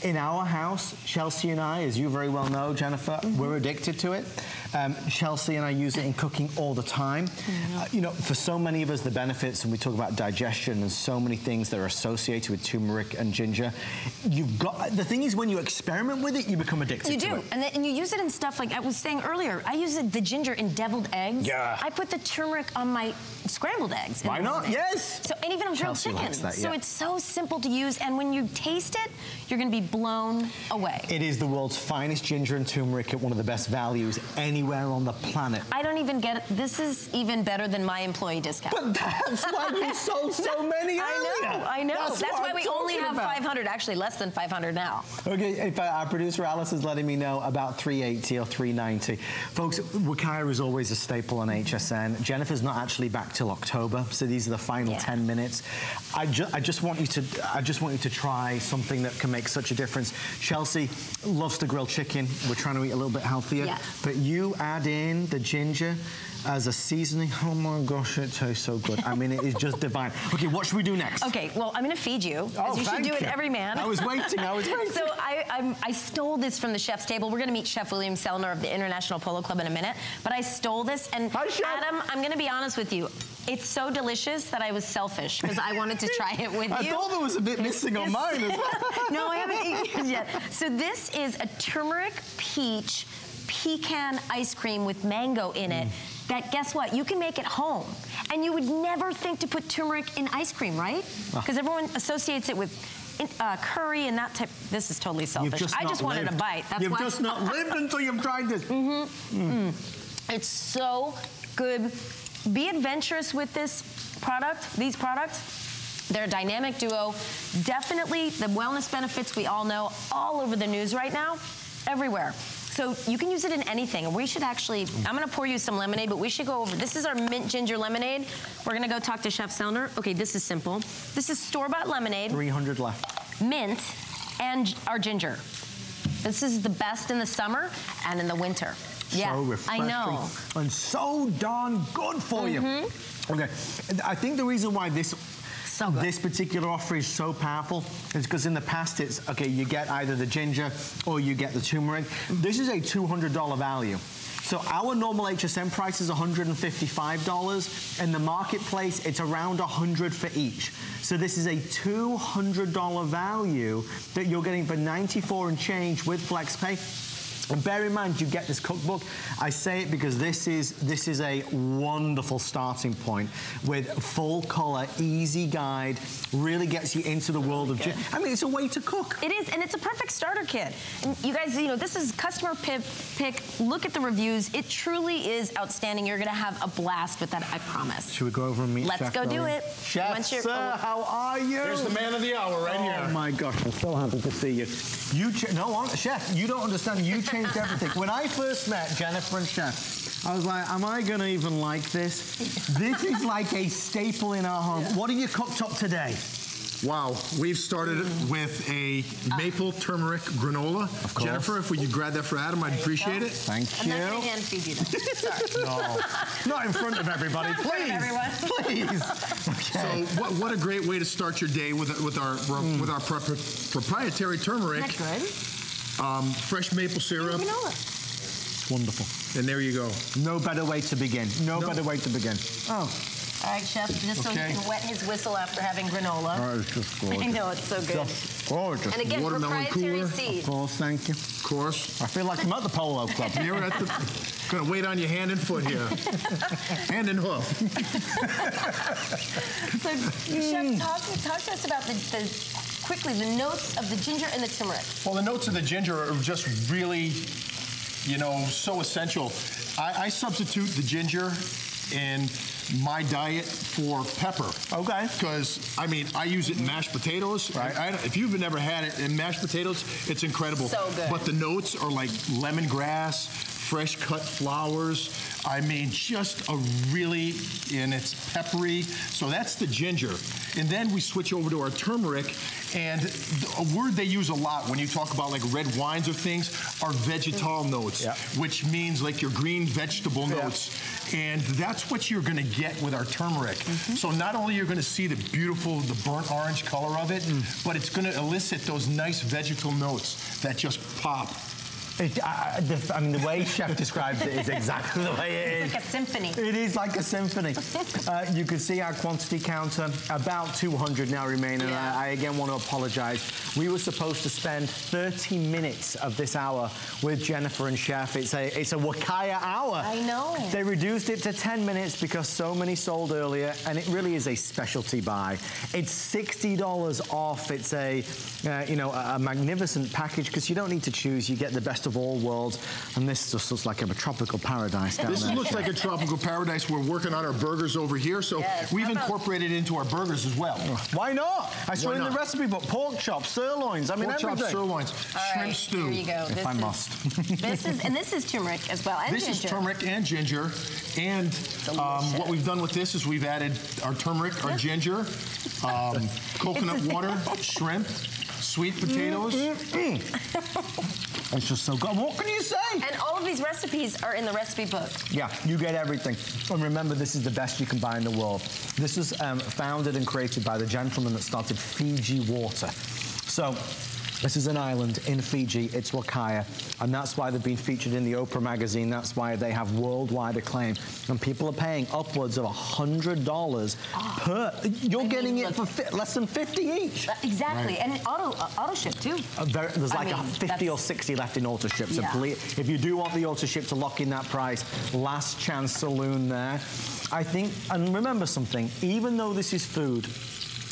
In our house, Chelsea and I, as you very well know, Jennifer, mm-hmm. we're addicted to it. Um, Chelsea and I use it in cooking all the time. Mm-hmm. uh, you know, for so many of us, the benefits, and we talk about digestion and so many things that are associated with turmeric and ginger. You've got, the thing is, when you experiment with it, you become addicted you to do. it. You do, and, and you use it in stuff like I was saying earlier. I use it, the ginger in deviled eggs. Yeah. I put the turmeric on my scrambled eggs. Why not? Eggs. Yes. So, and even on grilled chicken. That, yeah. So it's so simple to use, and when you taste it, you're going to be blown away. It is the world's finest ginger and turmeric at one of the best values anywhere on the planet. I don't even get it. This is even better than my employee discount. But that's why you sold so many earlier. I know, I know. That's, that's why I'm we only have about. five hundred, actually less than five hundred now. Okay, if uh, our producer Alice is letting me know about three eighty or three ninety. Folks, Wakaya is always a staple on H S N. Jennifer's not actually back till October, so these are the final yeah. ten minutes. I, ju I just want you to, I just want you to try something that can make such a difference. Chelsea loves to grill chicken. We're trying to eat a little bit healthier, yes. but you add in the ginger as a seasoning. Oh my gosh, it tastes so good. I mean, it is just divine. Okay, what should we do next? Okay, well, I'm gonna feed you, oh, as you should do you. it every man. I was waiting, I was waiting. So I, I'm, I stole this from the chef's table. We're gonna meet Chef William Selma of the International Polo Club in a minute, but I stole this, and Hi, Adam, I'm gonna be honest with you. It's so delicious that I was selfish because I wanted to try it with you. I thought there was a bit missing on mine as well. No, I haven't eaten it yet. So this is a turmeric peach pecan ice cream with mango in it. Mm. That, guess what, you can make it home. And you would never think to put turmeric in ice cream, right? Because oh. everyone associates it with uh, curry and that type. This is totally selfish. Just I just wanted lived. a bite. That's you've why just not lived until you've tried this. Mm-hmm. Mm. Mm. It's so good. Be adventurous with this product, these products. They're a dynamic duo. Definitely the wellness benefits we all know, all over the news right now, everywhere. So you can use it in anything. We should actually, I'm gonna pour you some lemonade, but we should go over, this is our mint ginger lemonade. We're gonna go talk to Chef Selner. Okay, this is simple. This is store-bought lemonade. three hundred left. Mint and our ginger. This is the best in the summer and in the winter. Yeah, so refreshing, I know. And so darn good for mm-hmm. you. Okay, I think the reason why this So this particular offer is so powerful is because in the past it's, okay, you get either the ginger or you get the turmeric. This is a two hundred dollar value. So our normal H S N price is one hundred fifty-five dollars. In the marketplace, it's around one hundred dollars for each. So this is a two hundred dollar value that you're getting for ninety-four dollars and change with flex pay. And bear in mind, you get this cookbook. I say it because this is this is a wonderful starting point with full color, easy guide, really gets you into the world of ginger. I mean, it's a way to cook. It is, and it's a perfect starter kit. And you guys, you know, this is customer pick, pick. Look at the reviews. It truly is outstanding. You're gonna have a blast with that, I promise. Should we go over and meet Let's Chef go William? do it. Chef, sir, oh, how are you? There's the man of the hour right oh, here. Oh my gosh, I'm so happy to see you. You, no, Chef, you don't understand. You changed everything. When I first met Jennifer and Chef, I was like, am I gonna even like this? This is like a staple in our home. Yeah. What have you cooked up today? Wow, we've started with a maple uh, turmeric granola. Of course. Jennifer, if we could grab that for Adam, there I'd appreciate it. Thank I'm you. I'm not going to hand feed you that. No, not in front of everybody, not please. In front of everyone. Please. Okay. So, what, what a great way to start your day with with our mm. with our pro pro proprietary turmeric. Isn't that good? Um, fresh maple syrup. And granola. It's wonderful. And there you go. No better way to begin. No, no. better way to begin. Oh. All right, Chef, just okay. so he can wet his whistle after having granola. All right, it's just gorgeous. I know, it's so good. Just gorgeous. And again, watermelon cooler. Seeds. Of course, thank you. Of course. I feel like I'm at the polo club. You're at the... Gonna wait on you hand and foot here. Hand and hoof. So, Chef, talk, talk to us about the... the quickly, the notes of the ginger and the turmeric. Well, the notes of the ginger are just really, you know, so essential. I, I substitute the ginger in my diet for pepper. Okay. Because, I mean, I use it in mashed potatoes. Right. I, I, if you've never had it in mashed potatoes, it's incredible. So good. But the notes are like lemongrass, fresh cut flowers. I mean, just a really, and it's peppery. So that's the ginger. And then we switch over to our turmeric. And a word they use a lot when you talk about like red wines or things are vegetal mm. notes, yeah. which means like your green vegetable yeah. notes. and that's what you're going to get with our turmeric. Mm-hmm. So not only you're going to see the beautiful, the burnt orange color of it, mm. but it's going to elicit those nice vegetal notes that just pop. It, I, the, I mean, the way Chef describes it is exactly the way it is. It's like a symphony. It is like a symphony. Uh, you can see our quantity counter, about two hundred now remaining. Yeah. I, I again want to apologise. We were supposed to spend thirty minutes of this hour with Jennifer and Chef. It's a, it's a Wakaya hour. I know. They reduced it to ten minutes because so many sold earlier, and it really is a specialty buy. It's sixty dollars off. It's a, uh, you know, a, a magnificent package because you don't need to choose. You get the best of all worlds, and this just looks like a, a tropical paradise down this there. This looks like a tropical paradise. We're working on our burgers over here, so yes, we've incorporated it into our burgers as well. Why not? I saw in the recipe book, pork chops, sirloins, I mean pork everything. Pork chops, sirloins, all shrimp right, stew. Here you go. If this I is, must. This is, and this is turmeric as well, and this ginger. This is turmeric and ginger, and um, what we've done with this is we've added our turmeric, our ginger, um, coconut water, shrimp, sweet potatoes. Mm, mm, mm. It's just so good. What can you say? And all of these recipes are in the recipe book. Yeah, you get everything. And remember, this is the best you can buy in the world. This was um, founded and created by the gentleman that started Fiji Water. So this is an island in Fiji, it's Wakaya, and that's why they've been featured in the Oprah magazine, that's why they have worldwide acclaim, and people are paying upwards of one hundred dollars oh, per, you're I getting mean, it for less than fifty each. Exactly, right. And auto, uh, auto ship too. Uh, there, there's like I mean, a fifty or sixty left in auto ship, so yeah. please, if you do want the auto ship to lock in that price, last chance saloon there. I think, and remember something, even though this is food,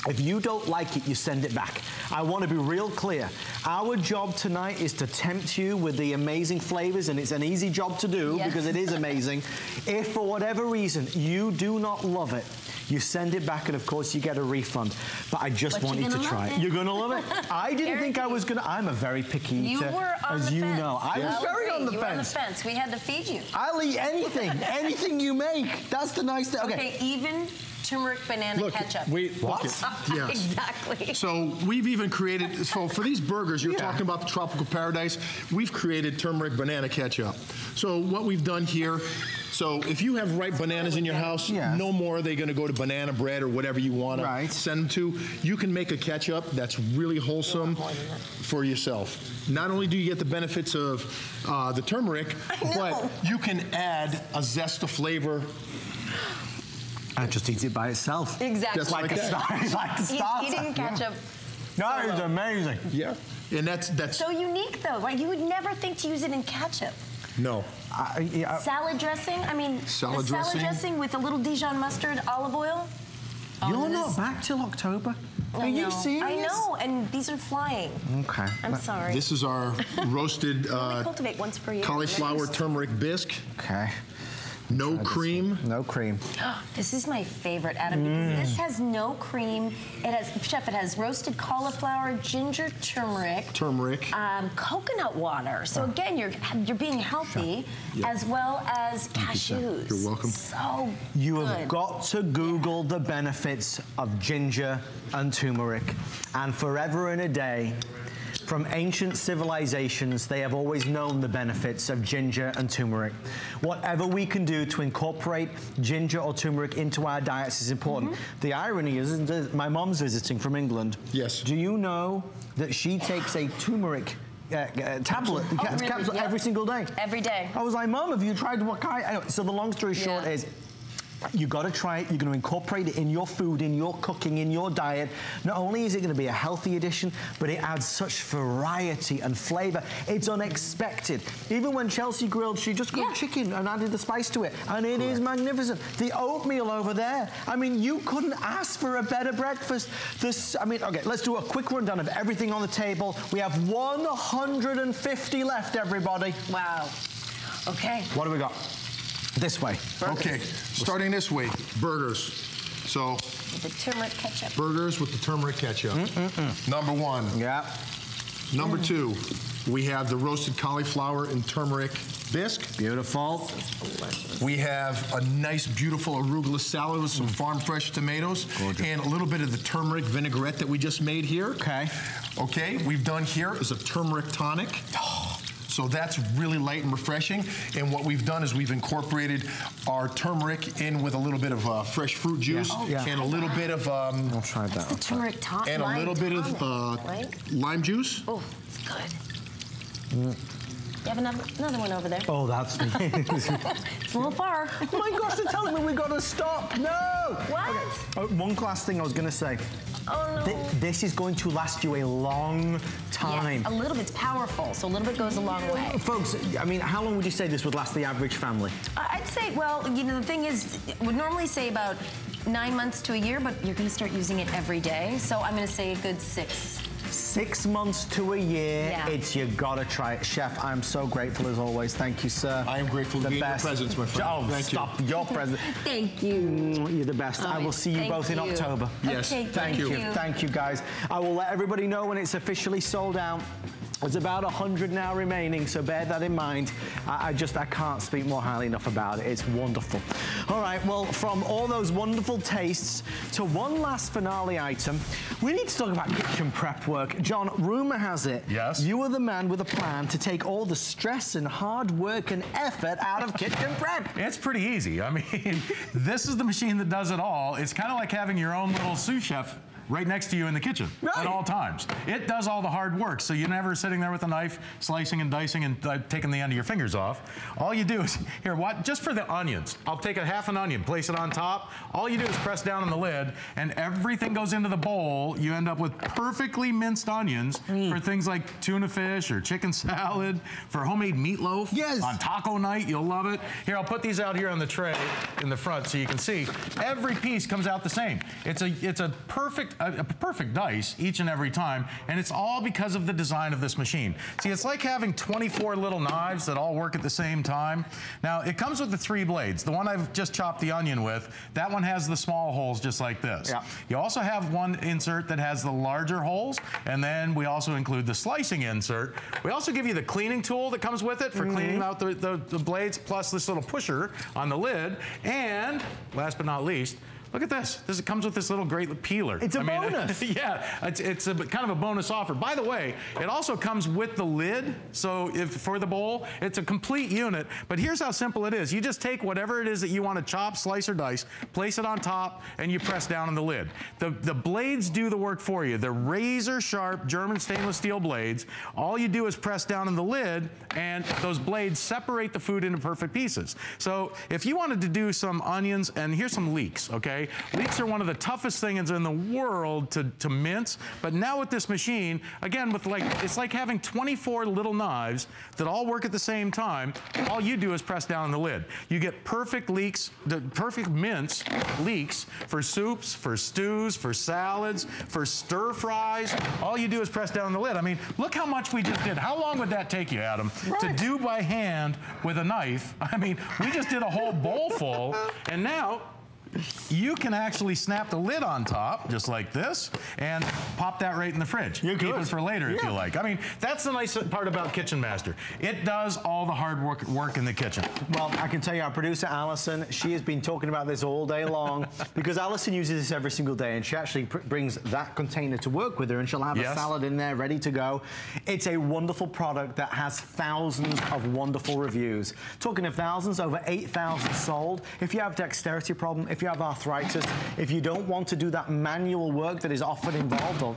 if you don't like it, you send it back. I want to be real clear. Our job tonight is to tempt you with the amazing flavors, and it's an easy job to do yes. because it is amazing. If for whatever reason you do not love it, you send it back, and of course you get a refund. But I just but want you to try it. it. You're gonna love it. I didn't Eric, think I was gonna. I'm a very picky eater, you were on as the you fence. know. I was very agree. on the you fence. You were on the fence. We had to feed you. I'll eat anything, anything you make. That's the nice thing. Okay. okay, even. Turmeric banana look, ketchup. We, what? Look it. Yes. Exactly. So we've even created, so for these burgers, you're yeah. talking about the tropical paradise, we've created turmeric banana ketchup. So what we've done here, so if you have ripe bananas in your house, yeah. no more are they gonna go to banana bread or whatever you wanna right. send them to. You can make a ketchup that's really wholesome for yourself. Not only do you get the benefits of uh, the turmeric, but you can add a zest of flavor. I just eat it by itself. Exactly. Just like, like a starter. Like a starter. Eating ketchup. Yeah. That is amazing. Yeah. And that's that's so unique though, right? You would never think to use it in ketchup. No. I, yeah. Salad dressing. I mean, salad, the dressing. salad dressing with a little Dijon mustard, olive oil. You're oh, not back till October. Are you serious? I know, and these are flying. Okay. I'm but sorry. This is our roasted uh, cultivate once per year. Cauliflower turmeric bisque. Okay. No cream. No cream. This is my favorite, Adam, mm. because this has no cream. It has, Chef, it has roasted cauliflower, ginger turmeric. Turmeric. Um, coconut water. So oh. again, you're you're being healthy, yeah. as well as cashews. You're welcome. So You good. have got to Google the benefits of ginger and turmeric, and forever in a day, from ancient civilizations, they have always known the benefits of ginger and turmeric. Whatever we can do to incorporate ginger or turmeric into our diets is important. Mm-hmm. The irony is, my mom's visiting from England. Yes. Do you know that she takes a turmeric Uh, uh, tablet, oh, ca really? capsule yep. every single day? Every day. I was like, Mom, have you tried Wakaya? Anyway, so the long story short yeah. is, you got to try it. You're going to incorporate it in your food, in your cooking, in your diet. Not only is it going to be a healthy addition, but it adds such variety and flavor. It's unexpected. Even when Chelsea grilled, she just grilled yeah. chicken and added the spice to it. And it Correct. is magnificent. The oatmeal over there. I mean, you couldn't ask for a better breakfast. This, I mean, okay, let's do a quick rundown of everything on the table. We have one hundred fifty left, everybody. Wow. Okay. What do we got? This way. Burgers. Okay, starting this way, burgers. So, with the turmeric ketchup. Burgers with the turmeric ketchup. Mm-mm-mm. Number one. Yeah. Number mm. two, we have the roasted cauliflower and turmeric bisque. Beautiful. We have a nice, beautiful arugula salad with some mm. farm fresh tomatoes. Gorgeous. And a little bit of the turmeric vinaigrette that we just made here. Okay. Okay, we've done here is a turmeric tonic. So that's really light and refreshing. And what we've done is we've incorporated our turmeric in with a little bit of uh, fresh fruit juice yeah. Oh, yeah. and a little bit of um, I'll try that. The turmeric tonic and a little bit of uh, lime juice. Oh, it's good. Mm. You have another, another one over there. Oh, that's me. It's a little far. Oh my gosh, they're telling me we got to stop. No. What? Okay. Oh, one last thing I was going to say. Oh, no. Th this is going to last you a long time. Yes, a little bit's powerful, so a little bit goes a long way. Folks, I mean, how long would you say this would last the average family? Uh, I'd say, well, you know, the thing is, I would normally say about nine months to a year, but you're going to start using it every day. So I'm going to say a good six. Six months to a year, yeah. It's you gotta try it. Chef, I'm so grateful as always. Thank you, sir. I am grateful to be in your presence, my friend. Oh, thank stop you. Your presence. Thank you. You're the best. Oh, I will see you both you. in October. Yes, okay, thank, thank you. you. Thank you, guys. I will let everybody know when it's officially sold out. There's about a hundred now remaining, so bear that in mind. I, I just, I can't speak more highly enough about it. It's wonderful. All right, well, from all those wonderful tastes to one last finale item, we need to talk about kitchen prep work. John, rumor has it, yes, you are the man with a plan to take all the stress and hard work and effort out of kitchen prep. It's pretty easy. I mean, this is the machine that does it all. It's kind of like having your own little sous chef right next to you in the kitchen right. at all times. It does all the hard work, so you're never sitting there with a knife, slicing and dicing and uh, taking the end of your fingers off. All you do is, here, what? Just for the onions, I'll take a half an onion, place it on top. All you do is press down on the lid, and everything goes into the bowl. You end up with perfectly minced onions mm. for things like tuna fish or chicken salad, for homemade meatloaf. Yes. On taco night, you'll love it. Here, I'll put these out here on the tray in the front so you can see. Every piece comes out the same. It's a, it's a perfect A, a perfect dice each and every time, and it's all because of the design of this machine. See, it's like having twenty-four little knives that all work at the same time. Now, it comes with the three blades. The one I've just chopped the onion with, that one has the small holes just like this. Yeah. You also have one insert that has the larger holes, and then we also include the slicing insert. We also give you the cleaning tool that comes with it for mm-hmm. cleaning out the, the, the blades, plus this little pusher on the lid, and last but not least, look at this. This it comes with this little great peeler. It's a I mean, bonus. It, yeah, it's, it's a, kind of a bonus offer. By the way, it also comes with the lid, so if for the bowl, it's a complete unit. But here's how simple it is. You just take whatever it is that you want to chop, slice, or dice, place it on top, and you press down on the lid. The, the blades do the work for you. They're razor-sharp German stainless steel blades. All you do is press down on the lid, and those blades separate the food into perfect pieces. So if you wanted to do some onions, and here's some leeks, okay? Leeks are one of the toughest things in the world to, to mince, but now with this machine, again, with like it's like having twenty-four little knives that all work at the same time. All you do is press down on the lid. You get perfect leeks, the perfect mince leeks for soups, for stews, for salads, for stir fries. All you do is press down on the lid. I mean, look how much we just did. How long would that take you, Adam, right. to do by hand with a knife? I mean, we just did a whole bowl full, and now you can actually snap the lid on top, just like this, and pop that right in the fridge. You keep it for later yeah. if you like. I mean, that's the nice part about Kitchen Master. It does all the hard work, work in the kitchen. Well, I can tell you, our producer, Alison, she has been talking about this all day long because Alison uses this every single day, and she actually pr brings that container to work with her, and she'll have yes. a salad in there ready to go. It's a wonderful product that has thousands of wonderful reviews. Talking of thousands, over eight thousand sold. If you have dexterity problem, if If you have arthritis, if you don't want to do that manual work that is often involved, or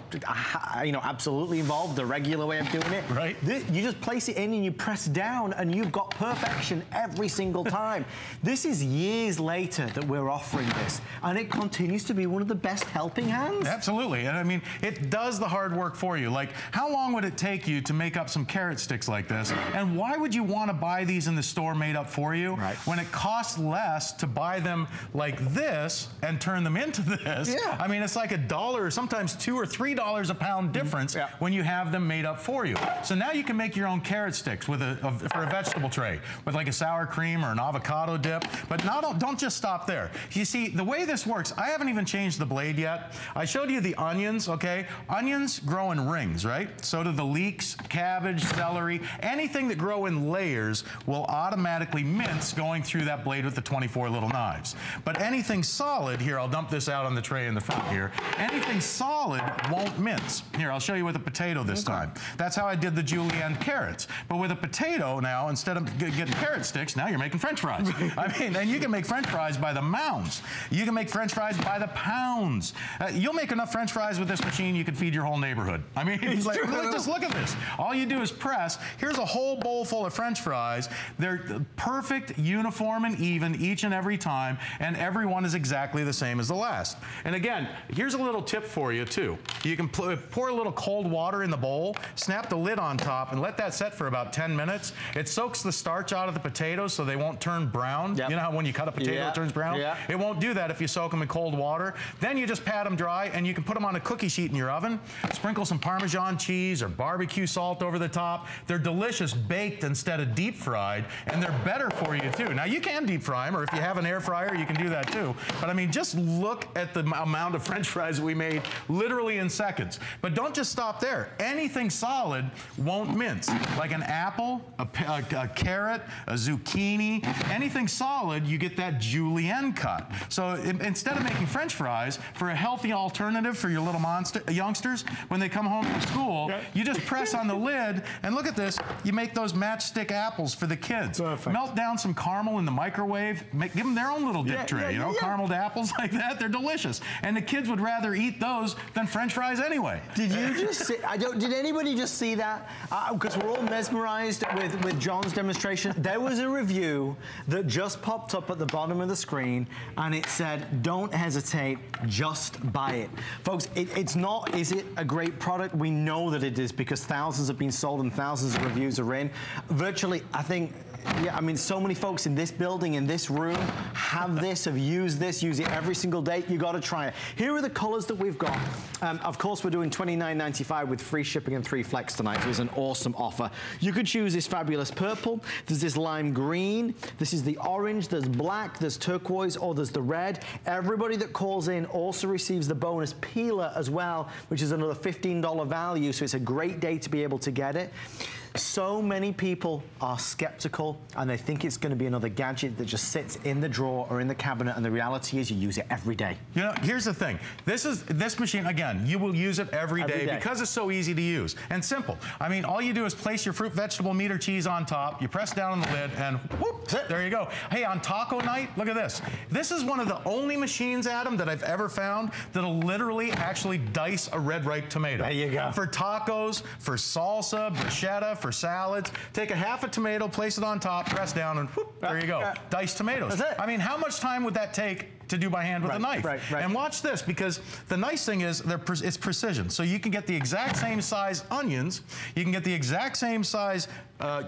you know, absolutely involved, the regular way of doing it, right? This, you just place it in and you press down, and you've got perfection every single time. This is years later that we're offering this, and it continues to be one of the best helping hands. Absolutely, and I mean, it does the hard work for you. Like, how long would it take you to make up some carrot sticks like this? And why would you want to buy these in the store made up for you right. when it costs less to buy them like this? this and turn them into this. Yeah. I mean, it's like a dollar, sometimes two or three dollars a pound difference yeah. when you have them made up for you. So now you can make your own carrot sticks with a, a for a vegetable tray with like a sour cream or an avocado dip. But now don't, don't just stop there. You see, the way this works, I haven't even changed the blade yet. I showed you the onions, okay? Onions grow in rings, right? So do the leeks, cabbage, celery, anything that grow in layers will automatically mince going through that blade with the twenty-four little knives. But any anything solid, here, I'll dump this out on the tray in the front here. Anything solid won't mince. Here, I'll show you with a potato this okay. time. That's how I did the julienne carrots. But with a potato now, instead of getting carrot sticks, now you're making French fries. I mean, and you can make French fries by the mounds. You can make French fries by the pounds. Uh, you'll make enough French fries with this machine, you can feed your whole neighborhood. I mean, it's like, look, just look at this. All you do is press. Here's a whole bowl full of French fries. They're perfect, uniform, and even each and every time, and every one is exactly the same as the last. And again, here's a little tip for you, too. You can pour a little cold water in the bowl, snap the lid on top, and let that set for about ten minutes. It soaks the starch out of the potatoes so they won't turn brown. Yep. You know how when you cut a potato, yep. it turns brown? Yep. It won't do that if you soak them in cold water. Then you just pat them dry, and you can put them on a cookie sheet in your oven, sprinkle some Parmesan cheese or barbecue salt over the top. They're delicious baked instead of deep fried, and they're better for you, too. Now, you can deep fry them, or if you have an air fryer, you can do that, too. But, I mean, just look at the amount of French fries we made literally in seconds. But don't just stop there. Anything solid won't mince, like an apple, a, a, a carrot, a zucchini. Anything solid, you get that julienne cut. So in, instead of making French fries, for a healthy alternative for your little monster, youngsters, when they come home from school, yeah. you just press on the lid, and look at this, you make those matchstick apples for the kids. Perfect. Melt down some caramel in the microwave, make, give them their own little dip yeah, tray, yeah, you know, yeah. carameled apples like that, they're delicious. And the kids would rather eat those than French fries anyway. Did you just see, I don't, did anybody just see that? Because uh, we're all mesmerized with, with John's demonstration. There was a review that just popped up at the bottom of the screen, and it said, don't hesitate, just buy it. Folks, it, it's not, is it a great product? We know that it is because thousands have been sold and thousands of reviews are in. Virtually, I think, yeah, I mean, so many folks in this building, in this room, have this, have used this, use it every single day. You gotta try it. Here are the colors that we've got. Um, of course, we're doing twenty-nine ninety-five with free shipping and three flex tonight. It was an awesome offer. You could choose this fabulous purple. There's this lime green. This is the orange. There's black. There's turquoise. Or there's the red. Everybody that calls in also receives the bonus peeler as well, which is another fifteen dollar value. So it's a great day to be able to get it. So many people are skeptical and they think it's going to be another gadget that just sits in the drawer or in the cabinet, and the reality is you use it every day. You know, here's the thing. This is this machine, again, you will use it every, every day, day because it's so easy to use and simple. I mean, all you do is place your fruit, vegetable, meat, or cheese on top, you press down on the lid, and whoop, there you go. Hey, on taco night, look at this. This is one of the only machines, Adam, that I've ever found that'll literally actually dice a red ripe tomato. There you go. For tacos, for salsa, bruschetta, for salads. Take a half a tomato, place it on top, press down, and whoop, there you go. Diced tomatoes. That's it. I mean, how much time would that take to do by hand with right, a knife? Right, right. And watch this, because the nice thing is they're pre it's precision. So you can get the exact same size onions, you can get the exact same size uh,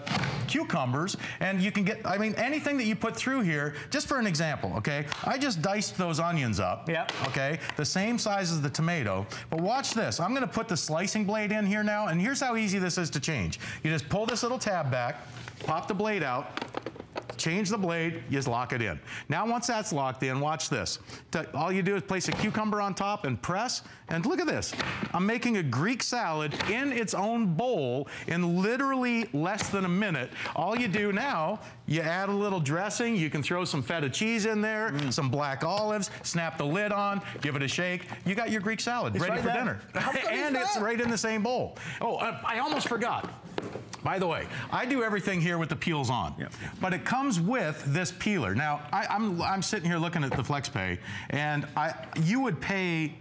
cucumbers, and you can get, I mean, anything that you put through here, just for an example, okay? I just diced those onions up, yep. okay? The same size as the tomato, but watch this. I'm gonna put the slicing blade in here now, and here's how easy this is to change. You just pull this little tab back, pop the blade out, change the blade, you just lock it in. Now once that's locked in, watch this. All you do is place a cucumber on top and press, and look at this. I'm making a Greek salad in its own bowl in literally less than a minute. All you do now, you add a little dressing, you can throw some feta cheese in there, mm. some black olives, snap the lid on, give it a shake. You got your Greek salad it's ready right for down. dinner. And it's right in the same bowl. Oh, I almost forgot. By the way, I do everything here with the peels on, yep. but it comes with this peeler. Now, I, I'm, I'm sitting here looking at the FlexPay, and I, you would pay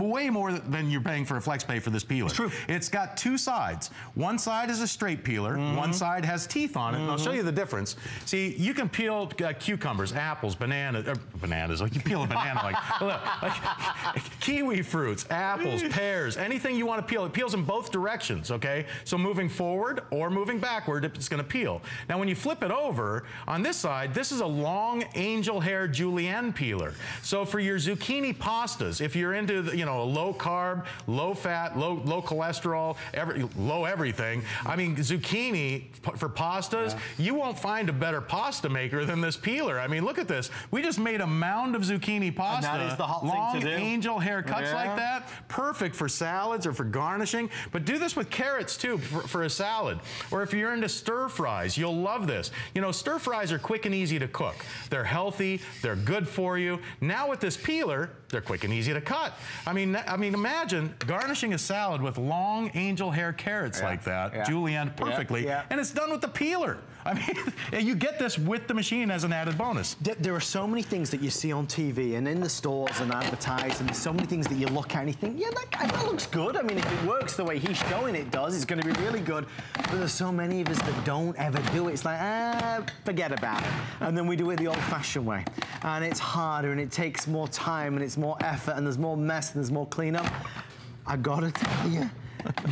way more than you're paying for a FlexPay for this peeler. It's true. It's got two sides. One side is a straight peeler. Mm-hmm. One side has teeth on it. Mm-hmm. And I'll show you the difference. See, you can peel uh, cucumbers, apples, bananas, er, bananas. Like you peel a banana, like, look, like kiwi fruits, apples, pears, anything you want to peel. It peels in both directions. Okay, so moving forward or moving backward, it's going to peel. Now, when you flip it over on this side, this is a long angel hair julienne peeler. So for your zucchini pastas, if you're into the, you know, low carb, low fat, low low cholesterol, every, low everything. I mean, zucchini for pastas, yeah. you won't find a better pasta maker than this peeler. I mean, look at this. We just made a mound of zucchini pasta. And that is the hot long thing to do. Angel hair cuts yeah. like that. Perfect for salads or for garnishing. But do this with carrots too for, for a salad. Or if you're into stir fries, you'll love this. You know, stir fries are quick and easy to cook. They're healthy. They're good for you. Now with this peeler, they're quick and easy to cut. I mean, I mean, imagine garnishing a salad with long angel hair carrots yeah, like that, yeah. julienne perfectly, yeah, yeah. and it's done with the peeler. I mean, you get this with the machine as an added bonus. There are so many things that you see on T V and in the stores and advertised, and there's so many things that you look at and you think, yeah, that, that looks good. I mean, if it works the way he's showing it does, it's going to be really good. But there's so many of us that don't ever do it. It's like, ah, forget about it. And then we do it the old-fashioned way. And it's harder, and it takes more time, and it's more effort, and there's more mess, and there's more cleanup. I gotta tell you.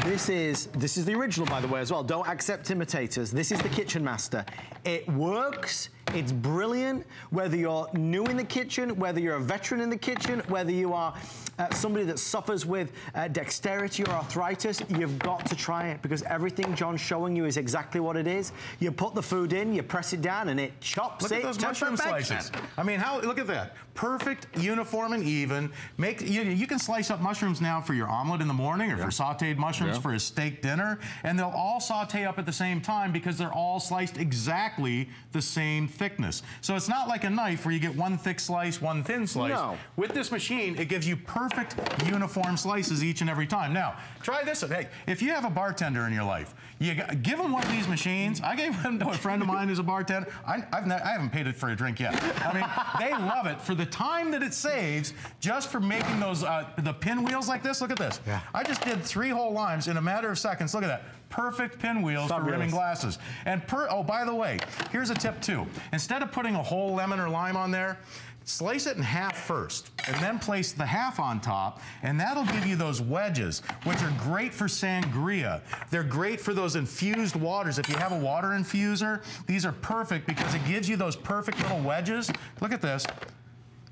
This is this is the original, by the way, as well. Don't accept imitators. This is the Kitchen Master. It works. It's brilliant. Whether you're new in the kitchen, whether you're a veteran in the kitchen, whether you are uh, somebody that suffers with uh, dexterity or arthritis, you've got to try it, because everything John's showing you is exactly what it is. You put the food in, you press it down, and it chops it. Look at those mushroom slices. I mean, how? Look at that. Perfect, uniform, and even. Make you, you can slice up mushrooms now for your omelet in the morning, or yeah. for sautéed mushrooms yeah. for a steak dinner, and they'll all sauté up at the same time because they're all sliced exactly the same thing. Thickness. So it's not like a knife where you get one thick slice, one thin slice. No. With this machine, it gives you perfect uniform slices each and every time. Now, try this. Hey, if you have a bartender in your life, you got, give them one of these machines. I gave them to a friend of mine who's a bartender. I, I've not, I haven't paid it for a drink yet. I mean, they love it for the time that it saves just for making those uh, the pinwheels like this. Look at this. Yeah. I just did three whole limes in a matter of seconds. Look at that. Perfect pinwheels for rimming glasses. And per, oh, by the way, here's a tip too. Instead of putting a whole lemon or lime on there, slice it in half first, and then place the half on top, and that'll give you those wedges, which are great for sangria. They're great for those infused waters. If you have a water infuser, these are perfect because it gives you those perfect little wedges. Look at this.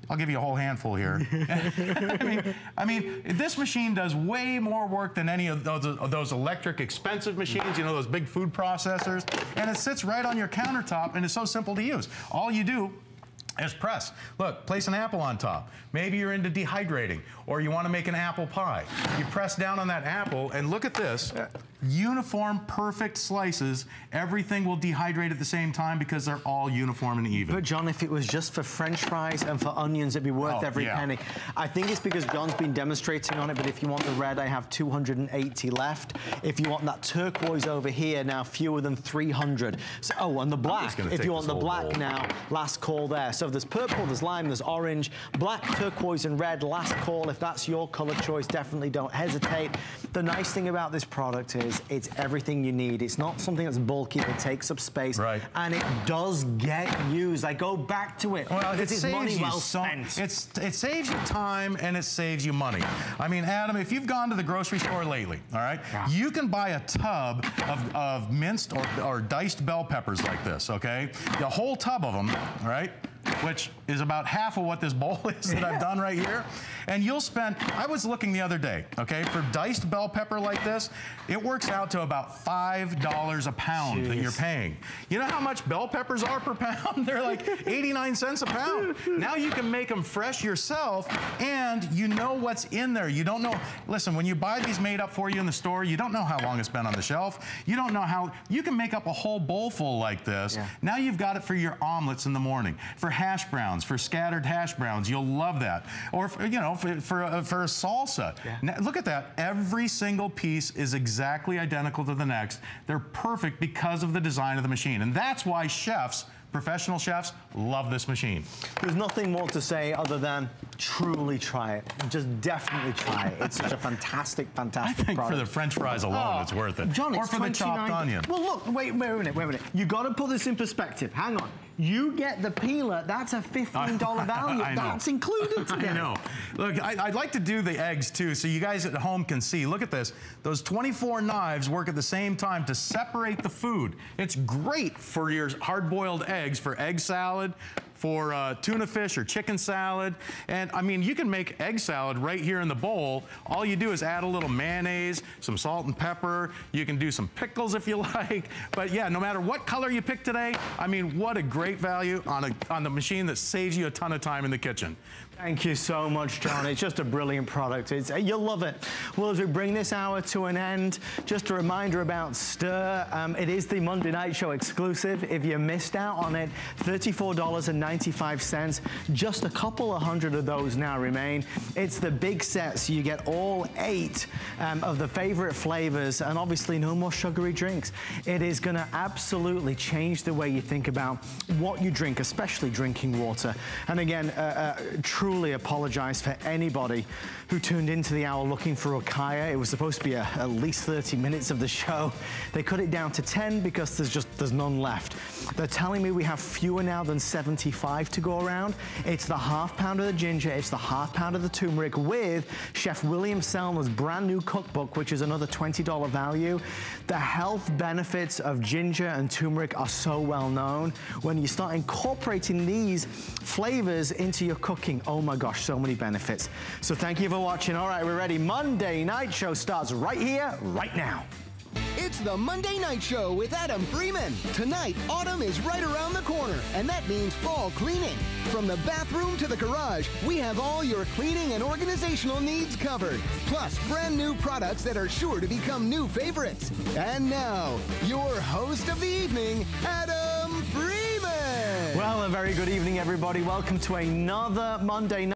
I'll give you a whole handful here. I, mean, I mean, this machine does way more work than any of those, of those electric expensive machines, you know, those big food processors. And it sits right on your countertop, and it's so simple to use. All you do is press. Look, place an apple on top. Maybe you're into dehydrating, or you want to make an apple pie. You press down on that apple, and look at this. Uniform, perfect slices. Everything will dehydrate at the same time because they're all uniform and even. But John, if it was just for French fries and for onions, it'd be worth oh, every yeah. penny. I think it's because John's been demonstrating on it, but if you want the red, I have two hundred eighty left. If you want that turquoise over here, now fewer than three hundred. So, oh, and the black. If you want the black bowl. Now, last call there. So there's purple, there's lime, there's orange, black, turquoise, and red. Last call. If that's your color choice, definitely don't hesitate. The nice thing about this product is it's everything you need. It's not something that's bulky that takes up space, right. and it does get used. I go back to it. Well, it saves money well spent. It's, it saves you time and it saves you money. I mean, Adam, if you've gone to the grocery store lately, all right, yeah. you can buy a tub of, of minced or, or diced bell peppers like this, okay? The whole tub of them, all right? Which is about half of what this bowl is that yeah. I've done right here. And you'll spend, I was looking the other day, okay, for diced bell pepper like this, it works out to about five dollars a pound Jeez. That you're paying. You know how much bell peppers are per pound? They're like eighty-nine cents a pound. Now you can make them fresh yourself, and you know what's in there. You don't know, listen, when you buy these made up for you in the store, you don't know how long it's been on the shelf. You don't know how, you can make up a whole bowl full like this. Yeah. Now you've got it for your omelets in the morning, for hash browns, for scattered hash browns. You'll love that. Or, for, you know, for, for, a, for a salsa. Yeah. Now, look at that. Every single piece is exactly identical to the next. They're perfect because of the design of the machine. And that's why chefs, professional chefs, love this machine. There's nothing more to say other than truly try it. Just definitely try it. It's such a fantastic, fantastic I think product. For the French fries alone, oh, it's worth it. John, or for the chopped onion. Well, look, wait, wait a minute, wait a minute. You got to put this in perspective. Hang on. You get the peeler, that's a fifteen dollar value. I, I that's know. Included today. I know. Look, I, I'd like to do the eggs too, so you guys at home can see. Look at this. Those twenty-four knives work at the same time to separate the food. It's great for your hard-boiled eggs, for egg salad, for uh, tuna fish or chicken salad. And I mean, you can make egg salad right here in the bowl. All you do is add a little mayonnaise, some salt and pepper. You can do some pickles if you like. But yeah, no matter what color you pick today, I mean, what a great value on, a, on the machine that saves you a ton of time in the kitchen. Thank you so much, John. It's just a brilliant product. It's, you'll love it. Well, as we bring this hour to an end, just a reminder about Stir. Um, it is the Monday Night Show exclusive. If you missed out on it, thirty-four ninety-five. Just a couple of hundred of those now remain. It's the big set, so you get all eight um, of the favorite flavors, and obviously no more sugary drinks. It is going to absolutely change the way you think about what you drink, especially drinking water. And again, uh, uh, truly apologize for anybody who tuned into the hour looking for Wakaya. It was supposed to be a, at least thirty minutes of the show. They cut it down to ten because there's just there's none left. They're telling me we have fewer now than seventy-five to go around. It's the half pound of the ginger, it's the half pound of the turmeric with Chef William Selma's brand new cookbook, which is another twenty dollar value. The health benefits of ginger and turmeric are so well known. When you start incorporating these flavors into your cooking, oh my gosh, so many benefits. So thank you for watching. All right, we're ready. Monday Night Show starts right here, right now. It's the Monday Night Show with Adam Freeman. Tonight, autumn is right around the corner, and that means fall cleaning. From the bathroom to the garage, we have all your cleaning and organizational needs covered. Plus, brand new products that are sure to become new favorites. And now, your host of the evening, Adam Freeman. Well, a very good evening, everybody. Welcome to another Monday Night